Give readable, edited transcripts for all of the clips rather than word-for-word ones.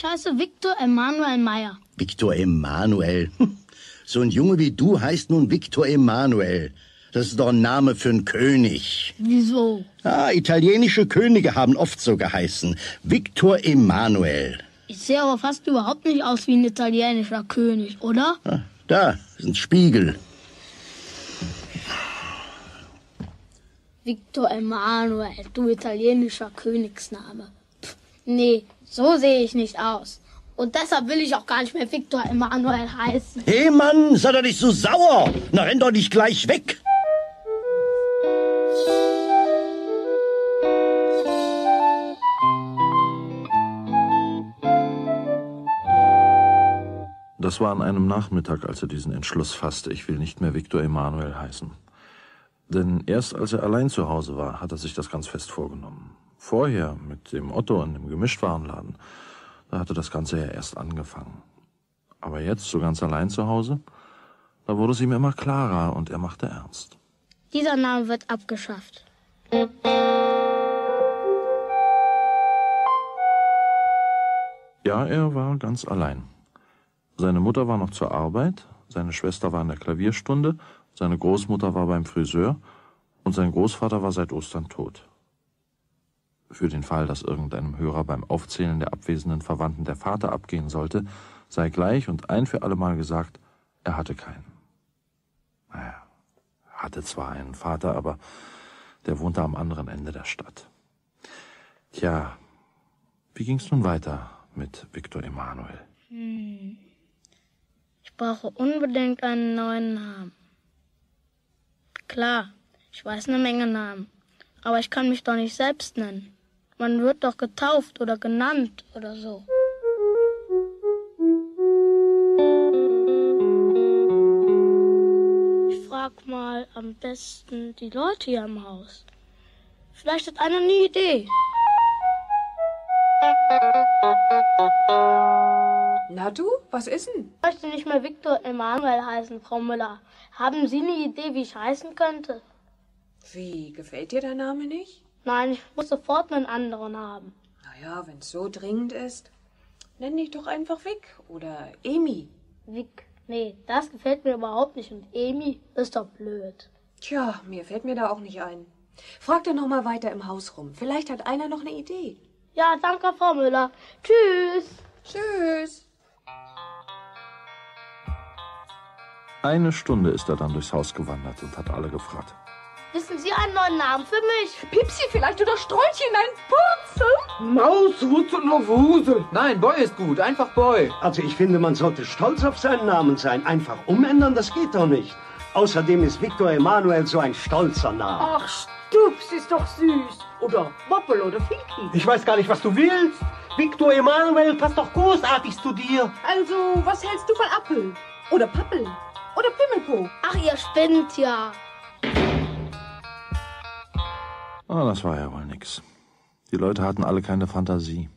Ich heiße Viktor Emanuel Meyer. Viktor Emanuel? So ein Junge wie du heißt nun Viktor Emanuel. Das ist doch ein Name für einen König. Wieso? Ah, italienische Könige haben oft so geheißen. Viktor Emanuel. Ich sehe aber fast überhaupt nicht aus wie ein italienischer König, oder? Ah, da ist ein Spiegel. Viktor Emanuel, du italienischer Königsname. Pff, nee, so sehe ich nicht aus. Und deshalb will ich auch gar nicht mehr Viktor Emanuel heißen. Hey Mann, sei doch nicht so sauer. Na, renn doch nicht gleich weg. Das war an einem Nachmittag, als er diesen Entschluss fasste, ich will nicht mehr Viktor Emanuel heißen. Denn erst als er allein zu Hause war, hat er sich das ganz fest vorgenommen. Vorher, mit dem Otto in dem Gemischtwarenladen, da hatte das Ganze ja erst angefangen. Aber jetzt, so ganz allein zu Hause, da wurde es ihm immer klarer und er machte ernst. Dieser Name wird abgeschafft. Ja, er war ganz allein. Seine Mutter war noch zur Arbeit, seine Schwester war in der Klavierstunde, seine Großmutter war beim Friseur und sein Großvater war seit Ostern tot. Für den Fall, dass irgendeinem Hörer beim Aufzählen der abwesenden Verwandten der Vater abgehen sollte, sei gleich und ein für allemal gesagt, er hatte keinen. Naja, er hatte zwar einen Vater, aber der wohnte am anderen Ende der Stadt. Tja, wie ging's nun weiter mit Viktor Emanuel? Ich brauche unbedingt einen neuen Namen. Klar, ich weiß eine Menge Namen, aber ich kann mich doch nicht selbst nennen. Man wird doch getauft oder genannt oder so. Ich frag mal am besten die Leute hier im Haus. Vielleicht hat einer eine Idee. Na du, was ist denn? Ich möchte nicht mehr Viktor Emanuel heißen, Frau Müller. Haben Sie eine Idee, wie ich heißen könnte? Wie, gefällt dir der Name nicht? Nein, ich muss sofort einen anderen haben. Naja, wenn es so dringend ist, nenn dich doch einfach Vic oder Emi. Vic, nee, das gefällt mir überhaupt nicht und Emi ist doch blöd. Tja, mir fällt mir da auch nicht ein. Frag doch nochmal weiter im Haus rum, vielleicht hat einer noch eine Idee. Ja, danke, Frau Müller. Tschüss. Tschüss. Eine Stunde ist er dann durchs Haus gewandert und hat alle gefragt. Wissen Sie einen neuen Namen für mich? Pipsi vielleicht oder Sträuchchen, ein Bunzel? Maus, Wutzel auf Husel. Nein, Boy ist gut, einfach Boy. Also ich finde, man sollte stolz auf seinen Namen sein. Einfach umändern, das geht doch nicht. Außerdem ist Viktor Emanuel so ein stolzer Name. Ach, Stups ist doch süß. Oder Woppel oder Finki. Ich weiß gar nicht, was du willst. Viktor Emanuel passt doch großartig zu dir. Also, was hältst du von Appel? Oder Pappel? Oder Pimmelpo? Ach, ihr spinnt ja. Ah, das war ja wohl nix. Die Leute hatten alle keine Fantasie.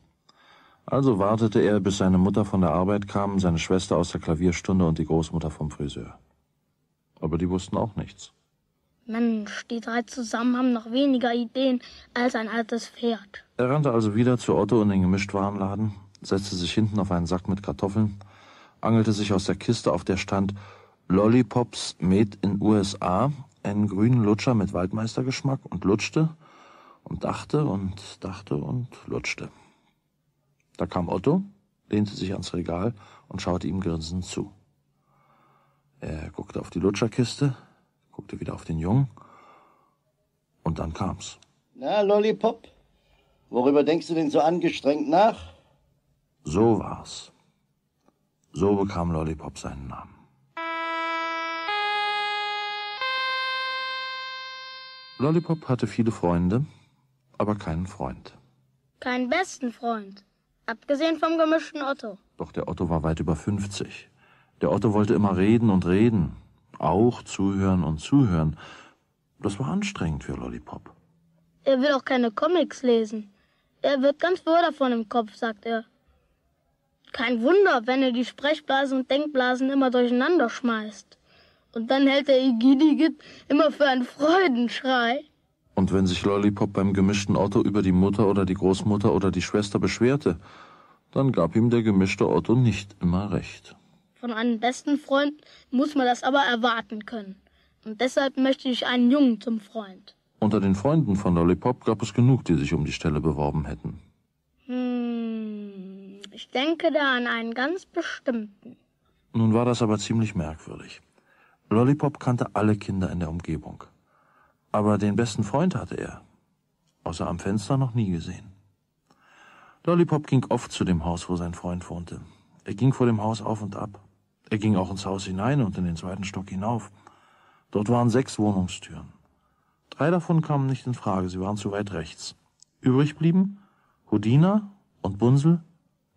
Also wartete er, bis seine Mutter von der Arbeit kam, seine Schwester aus der Klavierstunde und die Großmutter vom Friseur. Aber die wussten auch nichts. Mensch, die drei zusammen haben noch weniger Ideen als ein altes Pferd. Er rannte also wieder zu Otto in den Gemischtwarenladen, setzte sich hinten auf einen Sack mit Kartoffeln, angelte sich aus der Kiste, auf der stand Lollipops made in USA, einen grünen Lutscher mit Waldmeistergeschmack und lutschte und dachte und dachte und lutschte. Da kam Otto, lehnte sich ans Regal und schaute ihm grinsend zu. Er guckte auf die Lutscherkiste, guckte wieder auf den Jungen und dann kam's. Na, Lollipop, worüber denkst du denn so angestrengt nach? So war's. So bekam Lollipop seinen Namen. Lollipop hatte viele Freunde, aber keinen Freund. Keinen besten Freund, abgesehen vom gemischten Otto. Doch der Otto war weit über 50. Der Otto wollte immer reden und reden. Auch zuhören und zuhören. Das war anstrengend für Lollipop. Er will auch keine Comics lesen. Er wird ganz wirr davon im Kopf, sagt er. Kein Wunder, wenn er die Sprechblasen und Denkblasen immer durcheinander schmeißt. Und dann hält er Igidigit immer für einen Freudenschrei. Und wenn sich Lollipop beim gemischten Otto über die Mutter oder die Großmutter oder die Schwester beschwerte, dann gab ihm der gemischte Otto nicht immer recht. Von einem besten Freund muss man das aber erwarten können. Und deshalb möchte ich einen Jungen zum Freund. Unter den Freunden von Lollipop gab es genug, die sich um die Stelle beworben hätten. Ich denke da an einen ganz bestimmten. Nun war das aber ziemlich merkwürdig. Lollipop kannte alle Kinder in der Umgebung. Aber den besten Freund hatte er, außer am Fenster, noch nie gesehen. Lollipop ging oft zu dem Haus, wo sein Freund wohnte. Er ging vor dem Haus auf und ab. Er ging auch ins Haus hinein und in den zweiten Stock hinauf. Dort waren 6 Wohnungstüren. 3 davon kamen nicht in Frage, sie waren zu weit rechts. Übrig blieben Rodina und Bunzel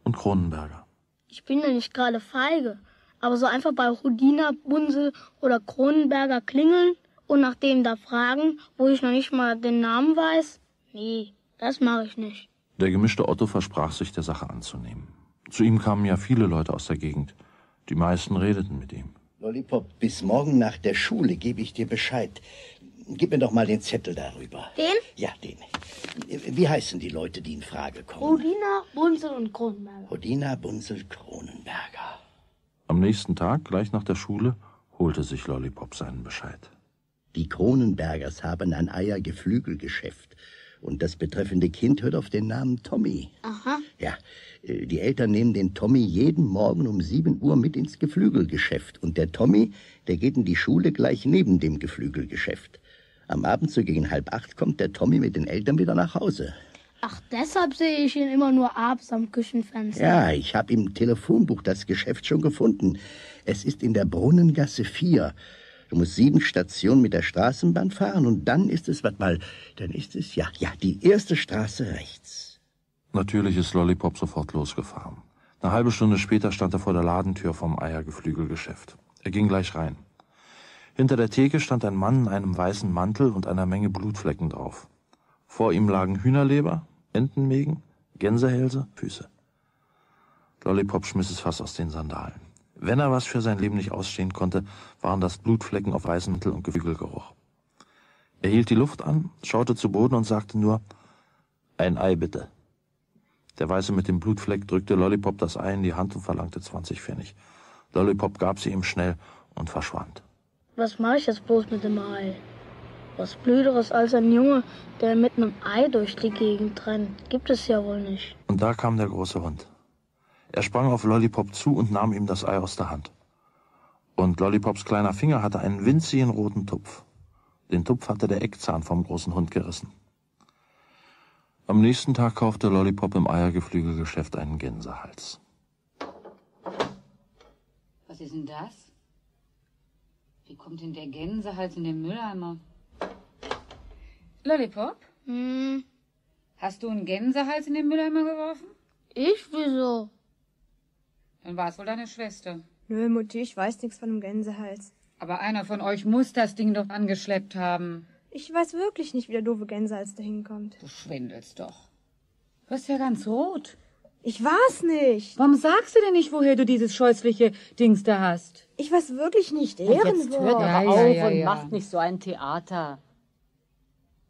und Kronenberger. Ich bin ja nicht gerade feige, aber so einfach bei Rodina, Bunzel oder Kronenberger klingeln und nach dem da fragen, wo ich noch nicht mal den Namen weiß? Nee, das mache ich nicht. Der gemischte Otto versprach sich, der Sache anzunehmen. Zu ihm kamen ja viele Leute aus der Gegend. Die meisten redeten mit ihm. Lollipop, bis morgen nach der Schule gebe ich dir Bescheid. Gib mir doch mal den Zettel darüber. Den? Ja, den. Wie heißen die Leute, die in Frage kommen? Rodina, Bunzel und Kronenberger. Rodina, Bunzel, Kronenberger. Am nächsten Tag, gleich nach der Schule, holte sich Lollipop seinen Bescheid. Die Kronenbergers haben ein Eiergeflügelgeschäft. Und das betreffende Kind hört auf den Namen Tommy. Aha. Ja, die Eltern nehmen den Tommy jeden Morgen um 7 Uhr mit ins Geflügelgeschäft. Und der Tommy, der geht in die Schule gleich neben dem Geflügelgeschäft. Am Abend so gegen 7:30 kommt der Tommy mit den Eltern wieder nach Hause. Ach, deshalb sehe ich ihn immer nur abends am Küchenfenster. Ja, ich habe im Telefonbuch das Geschäft schon gefunden. Es ist in der Brunnengasse 4. Du musst 7 Stationen mit der Straßenbahn fahren und dann ist es, warte mal, dann ist es, ja, die erste Straße rechts. Natürlich ist Lollipop sofort losgefahren. Eine halbe Stunde später stand er vor der Ladentür vom Eiergeflügelgeschäft. Er ging gleich rein. Hinter der Theke stand ein Mann in einem weißen Mantel und einer Menge Blutflecken drauf. Vor ihm lagen Hühnerleber, Entenmägen, Gänsehälse, Füße. Lollipop schmiss es fast aus den Sandalen. Wenn er was für sein Leben nicht ausstehen konnte, waren das Blutflecken auf weißem Mantel und Geflügelgeruch. Er hielt die Luft an, schaute zu Boden und sagte nur, »Ein Ei bitte.« Der Weiße mit dem Blutfleck drückte Lollipop das Ei in die Hand und verlangte 20 Pfennig. Lollipop gab sie ihm schnell und verschwand. Was mache ich jetzt bloß mit dem Ei? Was Blöderes als ein Junge, der mit einem Ei durch die Gegend rennt, gibt es ja wohl nicht. Und da kam der große Hund. Er sprang auf Lollipop zu und nahm ihm das Ei aus der Hand. Und Lollipops kleiner Finger hatte einen winzigen roten Tupf. Den Tupf hatte der Eckzahn vom großen Hund gerissen. Am nächsten Tag kaufte Lollipop im Eiergeflügelgeschäft einen Gänsehals. Was ist denn das? Wie kommt denn der Gänsehals in den Mülleimer? Lollipop? Hast du einen Gänsehals in den Mülleimer geworfen? Ich? Wieso? Dann war es wohl deine Schwester. Nö, Mutti, ich weiß nichts von einem Gänsehals. Aber einer von euch muss das Ding doch angeschleppt haben. Ich weiß wirklich nicht, wie der doofe Gänsehals da hinkommt. Du schwindelst doch. Du wirst ja ganz rot. Ich war's nicht. Warum sagst du denn nicht, woher du dieses scheußliche Dings da hast? Ich weiß wirklich nicht, Ehrenwort. Jetzt hört aber auf und macht nicht so ein Theater.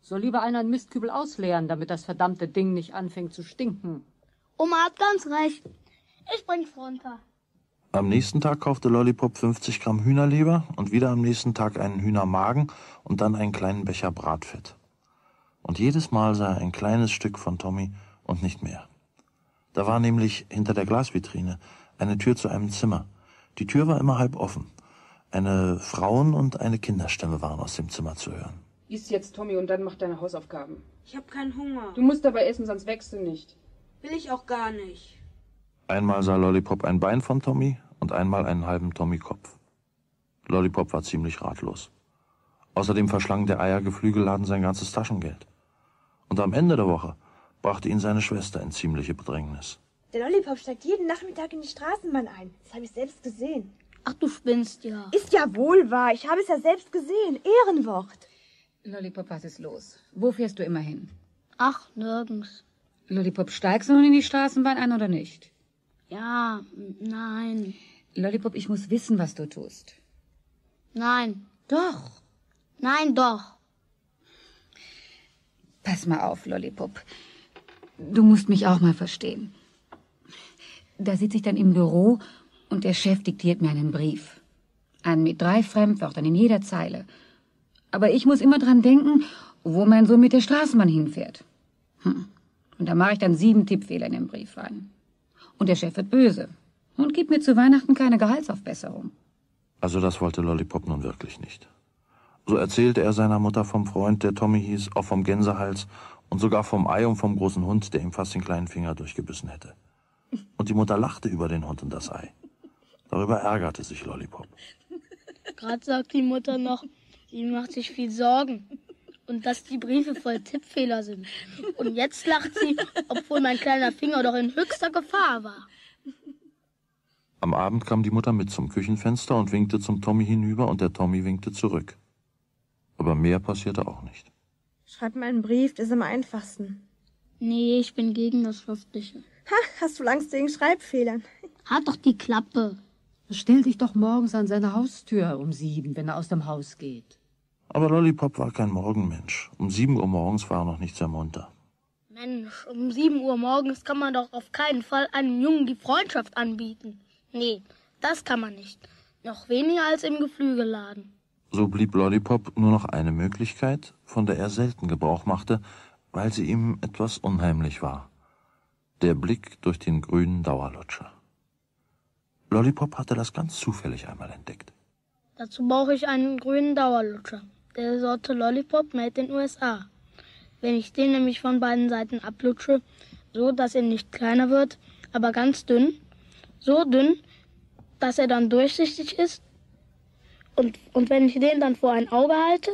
Soll lieber einer einen Mistkübel ausleeren, damit das verdammte Ding nicht anfängt zu stinken. Oma hat ganz recht. Ich bring's runter. Am nächsten Tag kaufte Lollipop 50 Gramm Hühnerleber und wieder am nächsten Tag einen Hühnermagen und dann einen kleinen Becher Bratfett. Und jedes Mal sah er ein kleines Stück von Tommy und nicht mehr. Da war nämlich hinter der Glasvitrine eine Tür zu einem Zimmer. Die Tür war immer halb offen. Eine Frauen- und eine Kinderstimme waren aus dem Zimmer zu hören. Iss jetzt, Tommy, und dann mach deine Hausaufgaben. Ich hab keinen Hunger. Du musst dabei essen, sonst wächst du nicht. Will ich auch gar nicht. Einmal sah Lollipop ein Bein von Tommy und einmal einen halben Tommy-Kopf. Lollipop war ziemlich ratlos. Außerdem verschlang der Eiergeflügelladen sein ganzes Taschengeld. Und am Ende der Woche brachte ihn seine Schwester in ziemliche Bedrängnis. Der Lollipop steigt jeden Nachmittag in die Straßenbahn ein. Das habe ich selbst gesehen. Ach, du spinnst ja. Ist ja wohl wahr. Ich habe es ja selbst gesehen. Ehrenwort. Lollipop, was ist los? Wo fährst du immer hin? Ach, nirgends. Lollipop, steigst du nun in die Straßenbahn ein oder nicht? Ja, nein. Lollipop, ich muss wissen, was du tust. Nein. Doch. Nein, doch. Pass mal auf, Lollipop. Du musst mich auch mal verstehen. Da sitze ich dann im Büro und der Chef diktiert mir einen Brief. An mit 3 Fremdwörtern in jeder Zeile. Aber ich muss immer dran denken, wo mein Sohn mit der Straßenbahn hinfährt. Und da mache ich dann 7 Tippfehler in den Brief rein. Und der Chef wird böse und gibt mir zu Weihnachten keine Gehaltsaufbesserung. Also das wollte Lollipop nun wirklich nicht. So erzählte er seiner Mutter vom Freund, der Tommy hieß, auch vom Gänsehals und sogar vom Ei und vom großen Hund, der ihm fast den kleinen Finger durchgebissen hätte. Und die Mutter lachte über den Hund und das Ei. Darüber ärgerte sich Lollipop. Gerade sagt die Mutter noch, sie macht sich viel Sorgen. Und dass die Briefe voll Tippfehler sind. Und jetzt lacht sie, obwohl mein kleiner Finger doch in höchster Gefahr war. Am Abend kam die Mutter mit zum Küchenfenster und winkte zum Tommy hinüber und der Tommy winkte zurück. Aber mehr passierte auch nicht. Schreib mal einen Brief, das ist am einfachsten. Nee, ich bin gegen das Schriftliche. Ha, hast du Angst wegen Schreibfehlern? Hat doch die Klappe. Stell dich doch morgens an seine Haustür um 7, wenn er aus dem Haus geht. Aber Lollipop war kein Morgenmensch. Um 7 Uhr morgens war er noch nicht sehr munter. Mensch, um 7 Uhr morgens kann man doch auf keinen Fall einem Jungen die Freundschaft anbieten. Nee, das kann man nicht. Noch weniger als im Geflügelladen. So blieb Lollipop nur noch eine Möglichkeit, von der er selten Gebrauch machte, weil sie ihm etwas unheimlich war. Der Blick durch den grünen Dauerlutscher. Lollipop hatte das ganz zufällig einmal entdeckt. Dazu brauche ich einen grünen Dauerlutscher, der Sorte Lollipop made in USA. Wenn ich den nämlich von beiden Seiten ablutsche, so dass er nicht kleiner wird, aber ganz dünn, so dünn, dass er dann durchsichtig ist, und wenn ich den dann vor ein Auge halte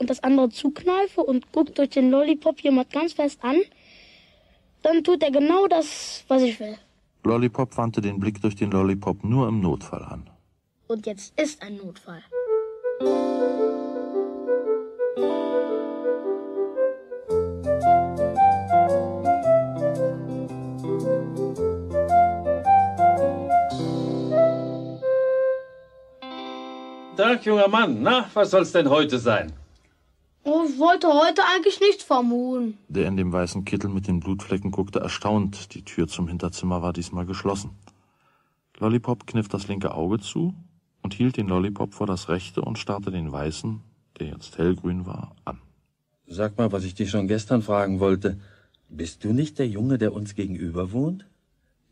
und das andere zukneife und guckt durch den Lollipop jemand ganz fest an, dann tut er genau das, was ich will. Lollipop wandte den Blick durch den Lollipop nur im Notfall an. Und jetzt ist ein Notfall. Tag, junger Mann. Na, was soll's denn heute sein? Oh, ich wollte heute eigentlich nichts vermuten. Der in dem weißen Kittel mit den Blutflecken guckte erstaunt. Die Tür zum Hinterzimmer war diesmal geschlossen. Lollipop kniff das linke Auge zu und hielt den Lollipop vor das rechte und starrte den weißen, der jetzt hellgrün war, an. Sag mal, was ich dich schon gestern fragen wollte. Bist du nicht der Junge, der uns gegenüber wohnt?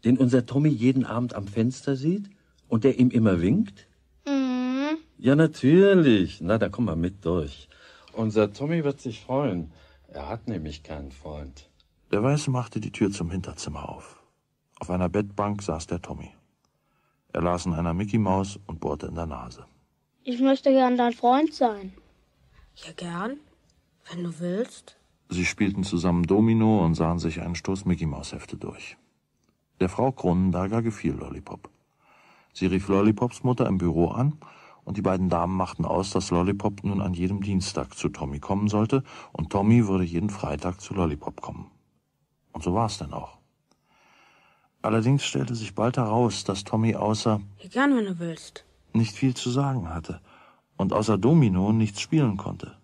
Den unser Tommy jeden Abend am Fenster sieht und der ihm immer winkt? Mhm. Ja, natürlich. Na, dann komm mal mit durch. Unser Tommy wird sich freuen. Er hat nämlich keinen Freund. Der Weiße machte die Tür zum Hinterzimmer auf. Auf einer Bettbank saß der Tommy. Er las in einer Mickey-Maus und bohrte in der Nase. Ich möchte gern dein Freund sein. Ja, gern, wenn du willst. Sie spielten zusammen Domino und sahen sich einen Stoß Mickey-Maus-Hefte durch. Der Frau Kronenberger gefiel Lollipop. Sie rief Lollipops Mutter im Büro an, und die beiden Damen machten aus, dass Lollipop nun an jedem Dienstag zu Tommy kommen sollte und Tommy würde jeden Freitag zu Lollipop kommen. Und so war es denn auch. Allerdings stellte sich bald heraus, dass Tommy außer "Gern, wenn du willst" nicht viel zu sagen hatte und außer Domino nichts spielen konnte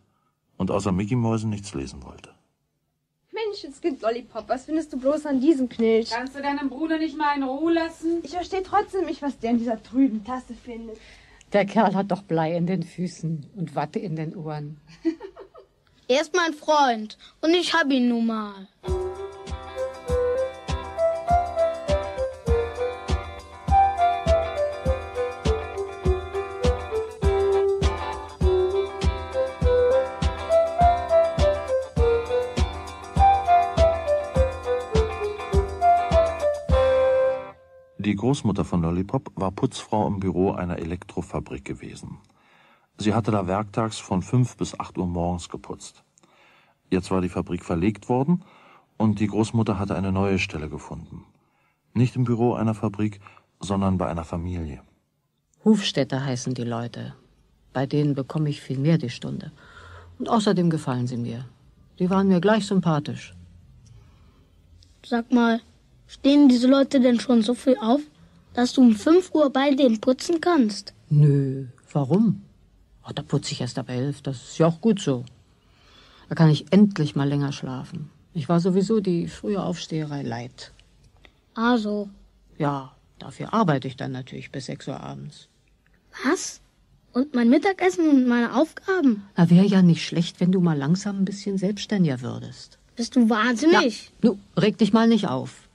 und außer Mickey Mäusen nichts lesen wollte. Mensch, jetzt gibt Lollipop, was findest du bloß an diesem Knilch? Kannst du deinen Bruder nicht mal in Ruhe lassen? Ich verstehe trotzdem nicht, was der in dieser trüben Tasse findet. Der Kerl hat doch Blei in den Füßen und Watte in den Ohren. Er ist mein Freund und ich hab ihn nun mal. Die Großmutter von Lollipop war Putzfrau im Büro einer Elektrofabrik gewesen. Sie hatte da werktags von 5 bis 8 Uhr morgens geputzt. Jetzt war die Fabrik verlegt worden und die Großmutter hatte eine neue Stelle gefunden. Nicht im Büro einer Fabrik, sondern bei einer Familie. Hofstädter heißen die Leute. Bei denen bekomme ich viel mehr die Stunde. Und außerdem gefallen sie mir. Die waren mir gleich sympathisch. Sag mal, stehen diese Leute denn schon so früh auf, dass du um 5 Uhr bei denen putzen kannst? Nö, warum? Oh, da putze ich erst ab 11, das ist ja auch gut so. Da kann ich endlich mal länger schlafen. Ich war sowieso die frühe Aufsteherei leid. Ah so. Ja, dafür arbeite ich dann natürlich bis 6 Uhr abends. Was? Und mein Mittagessen und meine Aufgaben? Na, wäre ja nicht schlecht, wenn du mal langsam ein bisschen selbstständiger würdest. Bist du wahnsinnig? Ja, nu, reg dich mal nicht auf.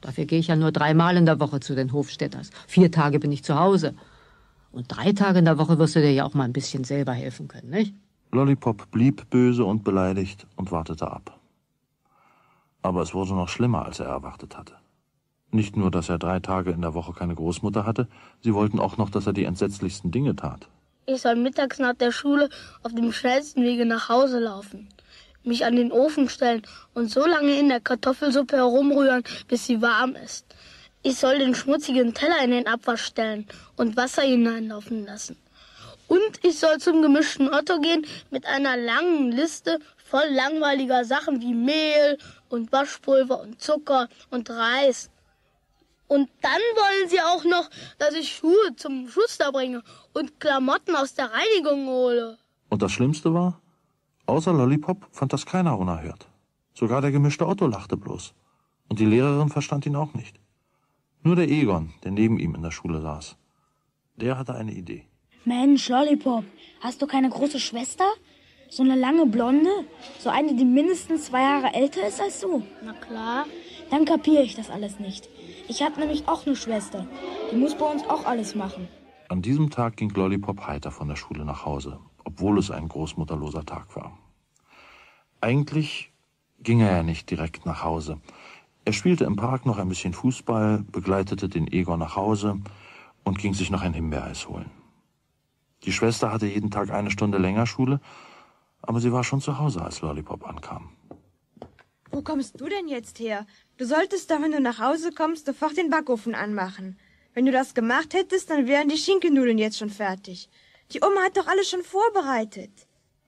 Dafür gehe ich ja nur 3 Mal in der Woche zu den Hofstädters. 4 Tage bin ich zu Hause. Und 3 Tage in der Woche wirst du dir ja auch mal ein bisschen selber helfen können, nicht? Lollipop blieb böse und beleidigt und wartete ab. Aber es wurde noch schlimmer, als er erwartet hatte. Nicht nur, dass er 3 Tage in der Woche keine Großmutter hatte, sie wollten auch noch, dass er die entsetzlichsten Dinge tat. Ich soll mittags nach der Schule auf dem schnellsten Wege nach Hause laufen, mich an den Ofen stellen und so lange in der Kartoffelsuppe herumrühren, bis sie warm ist. Ich soll den schmutzigen Teller in den Abwasch stellen und Wasser hineinlaufen lassen. Und ich soll zum gemischten Otto gehen mit einer langen Liste voll langweiliger Sachen wie Mehl und Waschpulver und Zucker und Reis. Und dann wollen sie auch noch, dass ich Schuhe zum Schuster bringe und Klamotten aus der Reinigung hole. Und das Schlimmste war, außer Lollipop fand das keiner unerhört. Sogar der gemischte Otto lachte bloß. Und die Lehrerin verstand ihn auch nicht. Nur der Egon, der neben ihm in der Schule saß. Der hatte eine Idee. Mensch, Lollipop, hast du keine große Schwester? So eine lange Blonde? So eine, die mindestens 2 Jahre älter ist als du? Na klar. Dann kapiere ich das alles nicht. Ich habe nämlich auch eine Schwester. Die muss bei uns auch alles machen. An diesem Tag ging Lollipop heiter von der Schule nach Hause, obwohl es ein großmutterloser Tag war. Eigentlich ging er ja nicht direkt nach Hause. Er spielte im Park noch ein bisschen Fußball, begleitete den Egon nach Hause und ging sich noch ein Himbeereis holen. Die Schwester hatte jeden Tag 1 Stunde länger Schule, aber sie war schon zu Hause, als Lollipop ankam. Wo kommst du denn jetzt her? Du solltest doch, wenn du nach Hause kommst, sofort den Backofen anmachen. Wenn du das gemacht hättest, dann wären die Schinkennudeln jetzt schon fertig. Die Oma hat doch alles schon vorbereitet.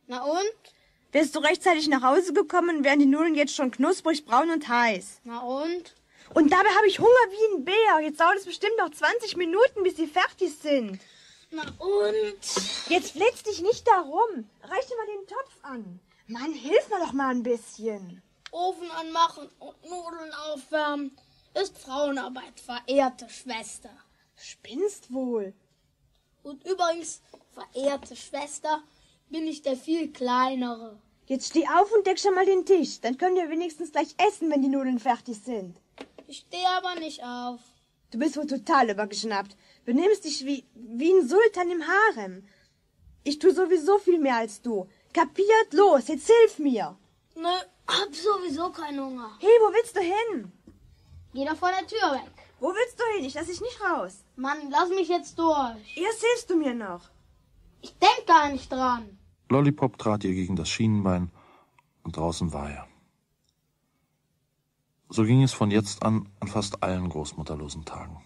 Na und? Wärst du rechtzeitig nach Hause gekommen, wären die Nudeln jetzt schon knusprig, braun und heiß. Na und? Und dabei habe ich Hunger wie ein Bär. Jetzt dauert es bestimmt noch 20 Minuten, bis sie fertig sind. Na und? Jetzt flitz dich nicht darum. Reich dir mal den Topf an. Mann, hilf mir doch mal ein bisschen. Ofen anmachen und Nudeln aufwärmen ist Frauenarbeit, verehrte Schwester. Spinnst wohl. Und übrigens, verehrte Schwester, bin ich der viel kleinere. Jetzt steh auf und deck schon mal den Tisch. Dann können wir wenigstens gleich essen, wenn die Nudeln fertig sind. Ich stehe aber nicht auf. Du bist wohl total übergeschnappt. Benimmst dich wie ein Sultan im Harem. Ich tue sowieso viel mehr als du. Kapiert? Los, jetzt hilf mir. Nö, hab sowieso keinen Hunger. Hey, wo willst du hin? Geh doch vor der Tür weg. Wo willst du hin? Ich lass dich nicht raus. Mann, lass mich jetzt durch. Erst hilfst du mir noch. Ich denk da nicht dran. Lollipop trat ihr gegen das Schienenbein und draußen war er. So ging es von jetzt an fast allen großmutterlosen Tagen.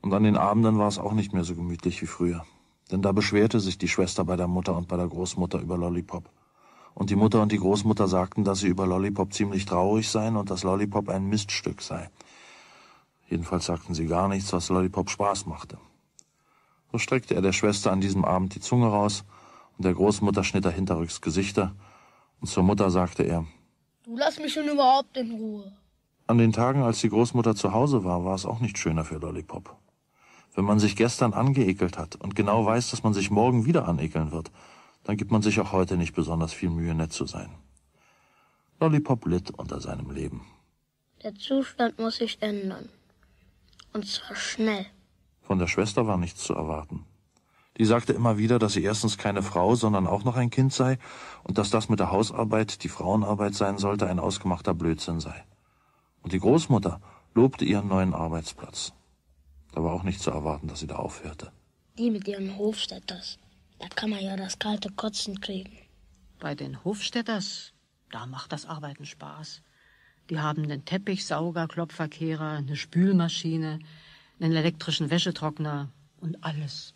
Und an den Abenden war es auch nicht mehr so gemütlich wie früher. Denn da beschwerte sich die Schwester bei der Mutter und bei der Großmutter über Lollipop. Und die Mutter und die Großmutter sagten, dass sie über Lollipop ziemlich traurig seien und dass Lollipop ein Miststück sei. Jedenfalls sagten sie gar nichts, was Lollipop Spaß machte. So streckte er der Schwester an diesem Abend die Zunge raus und der Großmutter schnitt er hinterrücks Gesichter. Und zur Mutter sagte er, »Du lass mich schon überhaupt in Ruhe.« An den Tagen, als die Großmutter zu Hause war, war es auch nicht schöner für Lollipop. Wenn man sich gestern angeekelt hat und genau weiß, dass man sich morgen wieder anekeln wird, dann gibt man sich auch heute nicht besonders viel Mühe, nett zu sein. Lollipop litt unter seinem Leben. Der Zustand muss sich ändern. Und zwar schnell. Von der Schwester war nichts zu erwarten. Die sagte immer wieder, dass sie erstens keine Frau, sondern auch noch ein Kind sei und dass das mit der Hausarbeit, die Frauenarbeit sein sollte, ein ausgemachter Blödsinn sei. Und die Großmutter lobte ihren neuen Arbeitsplatz. Da war auch nicht zu erwarten, dass sie da aufhörte. Die mit ihren Hofstädters. Da kann man ja das kalte Kotzen kriegen. Bei den Hofstädters, da macht das Arbeiten Spaß. Die haben einen Teppichsauger, Klopfverkehrer, eine Spülmaschine, einen elektrischen Wäschetrockner und alles.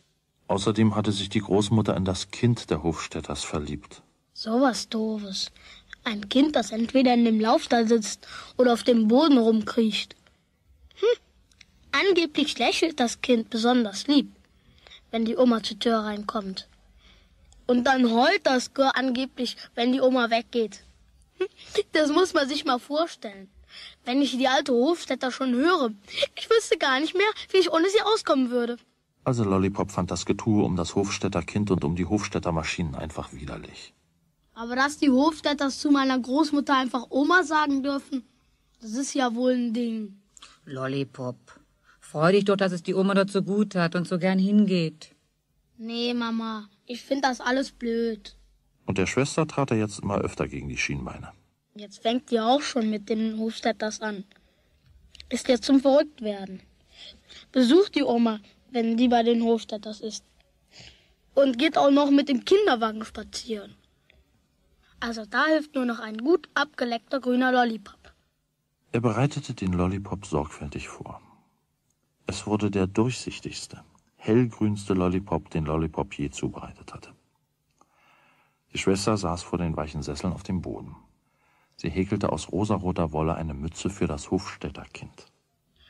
Außerdem hatte sich die Großmutter in das Kind der Hofstädters verliebt. Sowas Doofes. Ein Kind, das entweder in dem Laufstall sitzt oder auf dem Boden rumkriecht. Angeblich lächelt das Kind besonders lieb, wenn die Oma zur Tür reinkommt. Und dann heult das Girl angeblich, wenn die Oma weggeht. Das muss man sich mal vorstellen. Wenn ich die alte Hofstädter schon höre, ich wüsste gar nicht mehr, wie ich ohne sie auskommen würde. Also Lollipop fand das Getue um das Hofstädter Kind und um die Hofstädter Maschinen einfach widerlich. Aber dass die Hofstädters zu meiner Großmutter einfach Oma sagen dürfen, das ist ja wohl ein Ding. Lollipop, freu dich doch, dass es die Oma dort so gut hat und so gern hingeht. Nee, Mama, ich finde das alles blöd. Und der Schwester trat er jetzt immer öfter gegen die Schienbeine. Jetzt fängt ihr auch schon mit den Hofstädters an. Ist jetzt zum Verrücktwerden. Besucht die Oma, wenn die bei den Hofstädters ist. Und geht auch noch mit dem Kinderwagen spazieren. Also da hilft nur noch ein gut abgeleckter grüner Lollipop. Er bereitete den Lollipop sorgfältig vor. Es wurde der durchsichtigste, hellgrünste Lollipop, den Lollipop je zubereitet hatte. Die Schwester saß vor den weichen Sesseln auf dem Boden. Sie häkelte aus rosaroter Wolle eine Mütze für das Hofstädter Kind.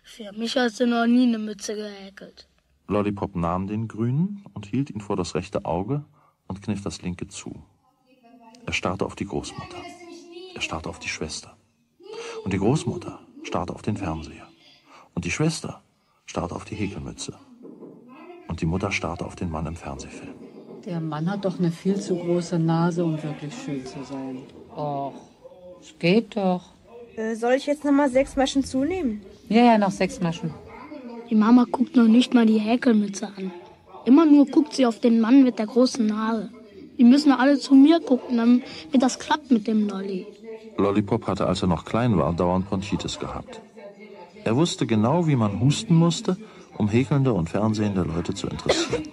Für mich hast du noch nie eine Mütze gehäkelt. Lollipop nahm den grünen und hielt ihn vor das rechte Auge und kniff das linke zu. Er starrte auf die Großmutter. Er starrte auf die Schwester. Und die Großmutter starrte auf den Fernseher. Und die Schwester starrte auf die Häkelmütze. Und die Mutter starrte auf den Mann im Fernsehfilm. Der Mann hat doch eine viel zu große Nase, um wirklich schön zu sein. Och, es geht doch. Soll ich jetzt nochmal 6 Maschen zunehmen? Ja, noch 6 Maschen. Die Mama guckt noch nicht mal die Häkelmütze an. Immer nur guckt sie auf den Mann mit der großen Nase. Die müssen alle zu mir gucken, damit das klappt mit dem Lolli. Lollipop hatte, als er noch klein war, dauernd Bronchitis gehabt. Er wusste genau, wie man husten musste, um häkelnde und fernsehende Leute zu interessieren.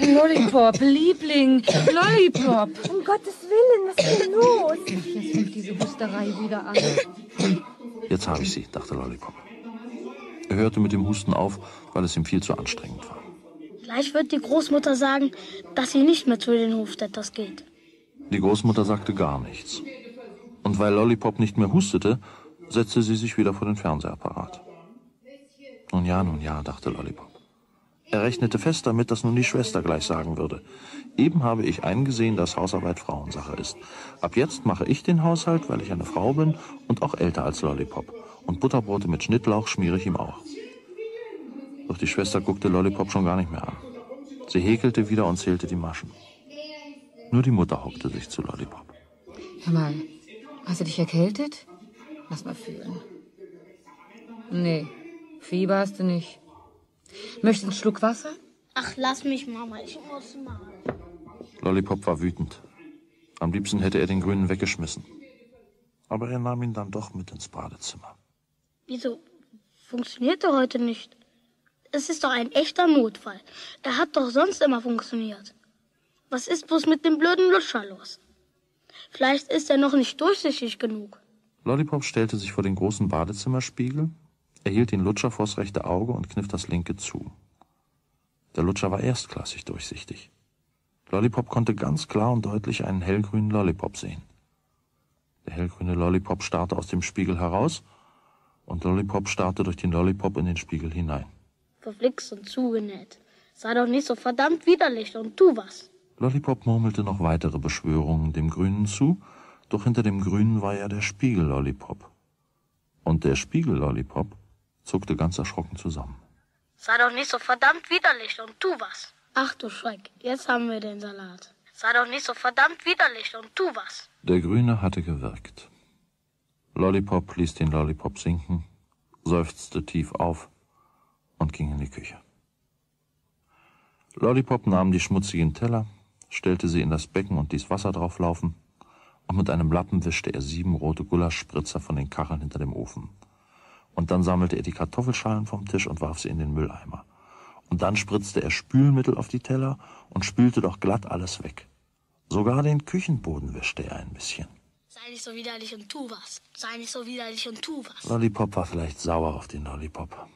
Lollipop, Liebling, Lollipop. Um Gottes Willen, was ist denn los? Jetzt fängt diese Husterei wieder an. Jetzt habe ich sie, dachte Lollipop. Er hörte mit dem Husten auf, weil es ihm viel zu anstrengend war. Gleich wird die Großmutter sagen, dass sie nicht mehr zu den Hofstädters geht. Die Großmutter sagte gar nichts. Und weil Lollipop nicht mehr hustete, setzte sie sich wieder vor den Fernsehapparat. Nun ja, dachte Lollipop. Er rechnete fest damit, dass nun die Schwester gleich sagen würde. Eben habe ich eingesehen, dass Hausarbeit Frauensache ist. Ab jetzt mache ich den Haushalt, weil ich eine Frau bin und auch älter als Lollipop. Und Butterbrote mit Schnittlauch schmiere ich ihm auch. Doch die Schwester guckte Lollipop schon gar nicht mehr an. Sie häkelte wieder und zählte die Maschen. Nur die Mutter hockte sich zu Lollipop. Hör mal, hast du dich erkältet? Lass mal fühlen. Nee, Fieber hast du nicht. Möchtest du einen Schluck Wasser? Ach, lass mich, Mama, ich muss mal. Lollipop war wütend. Am liebsten hätte er den Grünen weggeschmissen. Aber er nahm ihn dann doch mit ins Badezimmer. Wieso funktioniert er heute nicht? Es ist doch ein echter Notfall. Er hat doch sonst immer funktioniert. Was ist bloß mit dem blöden Lutscher los? Vielleicht ist er noch nicht durchsichtig genug. Lollipop stellte sich vor den großen Badezimmerspiegel. Er hielt den Lutscher vors rechte Auge und kniff das linke zu. Der Lutscher war erstklassig durchsichtig. Lollipop konnte ganz klar und deutlich einen hellgrünen Lollipop sehen. Der hellgrüne Lollipop starrte aus dem Spiegel heraus und Lollipop starrte durch den Lollipop in den Spiegel hinein. Verflixt und zugenäht. Sei doch nicht so verdammt widerlich und tu was. Lollipop murmelte noch weitere Beschwörungen dem Grünen zu, doch hinter dem Grünen war ja der Spiegel-Lollipop. Und der Spiegel-Lollipop zuckte ganz erschrocken zusammen. Sei doch nicht so verdammt widerlich und tu was. Ach du Schreck, jetzt haben wir den Salat. Sei doch nicht so verdammt widerlich und tu was. Der Grüne hatte gewirkt. Lollipop ließ den Lollipop sinken, seufzte tief auf und ging in die Küche. Lollipop nahm die schmutzigen Teller, stellte sie in das Becken und ließ Wasser drauflaufen, und mit einem Lappen wischte er 7 rote Gulaschspritzer von den Kacheln hinter dem Ofen. Und dann sammelte er die Kartoffelschalen vom Tisch und warf sie in den Mülleimer. Und dann spritzte er Spülmittel auf die Teller und spülte doch glatt alles weg. Sogar den Küchenboden wischte er ein bisschen. Sei nicht so widerlich und tu was. Sei nicht so widerlich und tu was. Lollipop war vielleicht sauer auf den Lollipop.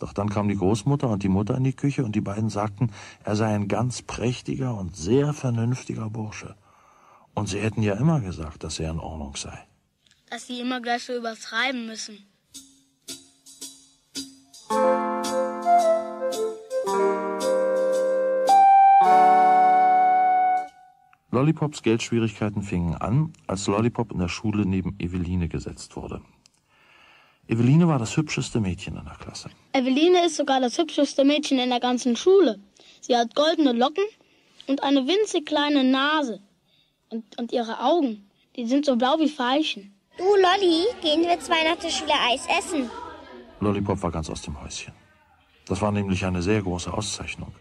Doch dann kam die Großmutter und die Mutter in die Küche und die beiden sagten, er sei ein ganz prächtiger und sehr vernünftiger Bursche. Und sie hätten ja immer gesagt, dass er in Ordnung sei. Dass sie immer gleich so übertreiben müssen. Lollipops Geldschwierigkeiten fingen an, als Lollipop in der Schule neben Eveline gesetzt wurde. Eveline war das hübscheste Mädchen in der Klasse. Eveline ist sogar das hübscheste Mädchen in der ganzen Schule. Sie hat goldene Locken und eine winzig kleine Nase. Und ihre Augen, die sind so blau wie Veilchen. Du, Lolli, gehen wir zu Weihnachten der Schule Eis essen? Lollipop war ganz aus dem Häuschen. Das war nämlich eine sehr große Auszeichnung.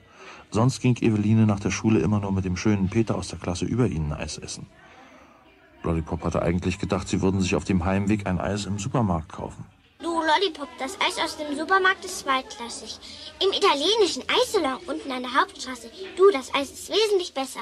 Sonst ging Eveline nach der Schule immer nur mit dem schönen Peter aus der Klasse über ihnen Eis essen. Lollipop hatte eigentlich gedacht, sie würden sich auf dem Heimweg ein Eis im Supermarkt kaufen. Du, Lollipop, das Eis aus dem Supermarkt ist zweitklassig. Im italienischen Eissalon unten an der Hauptstraße. Du, das Eis ist wesentlich besser.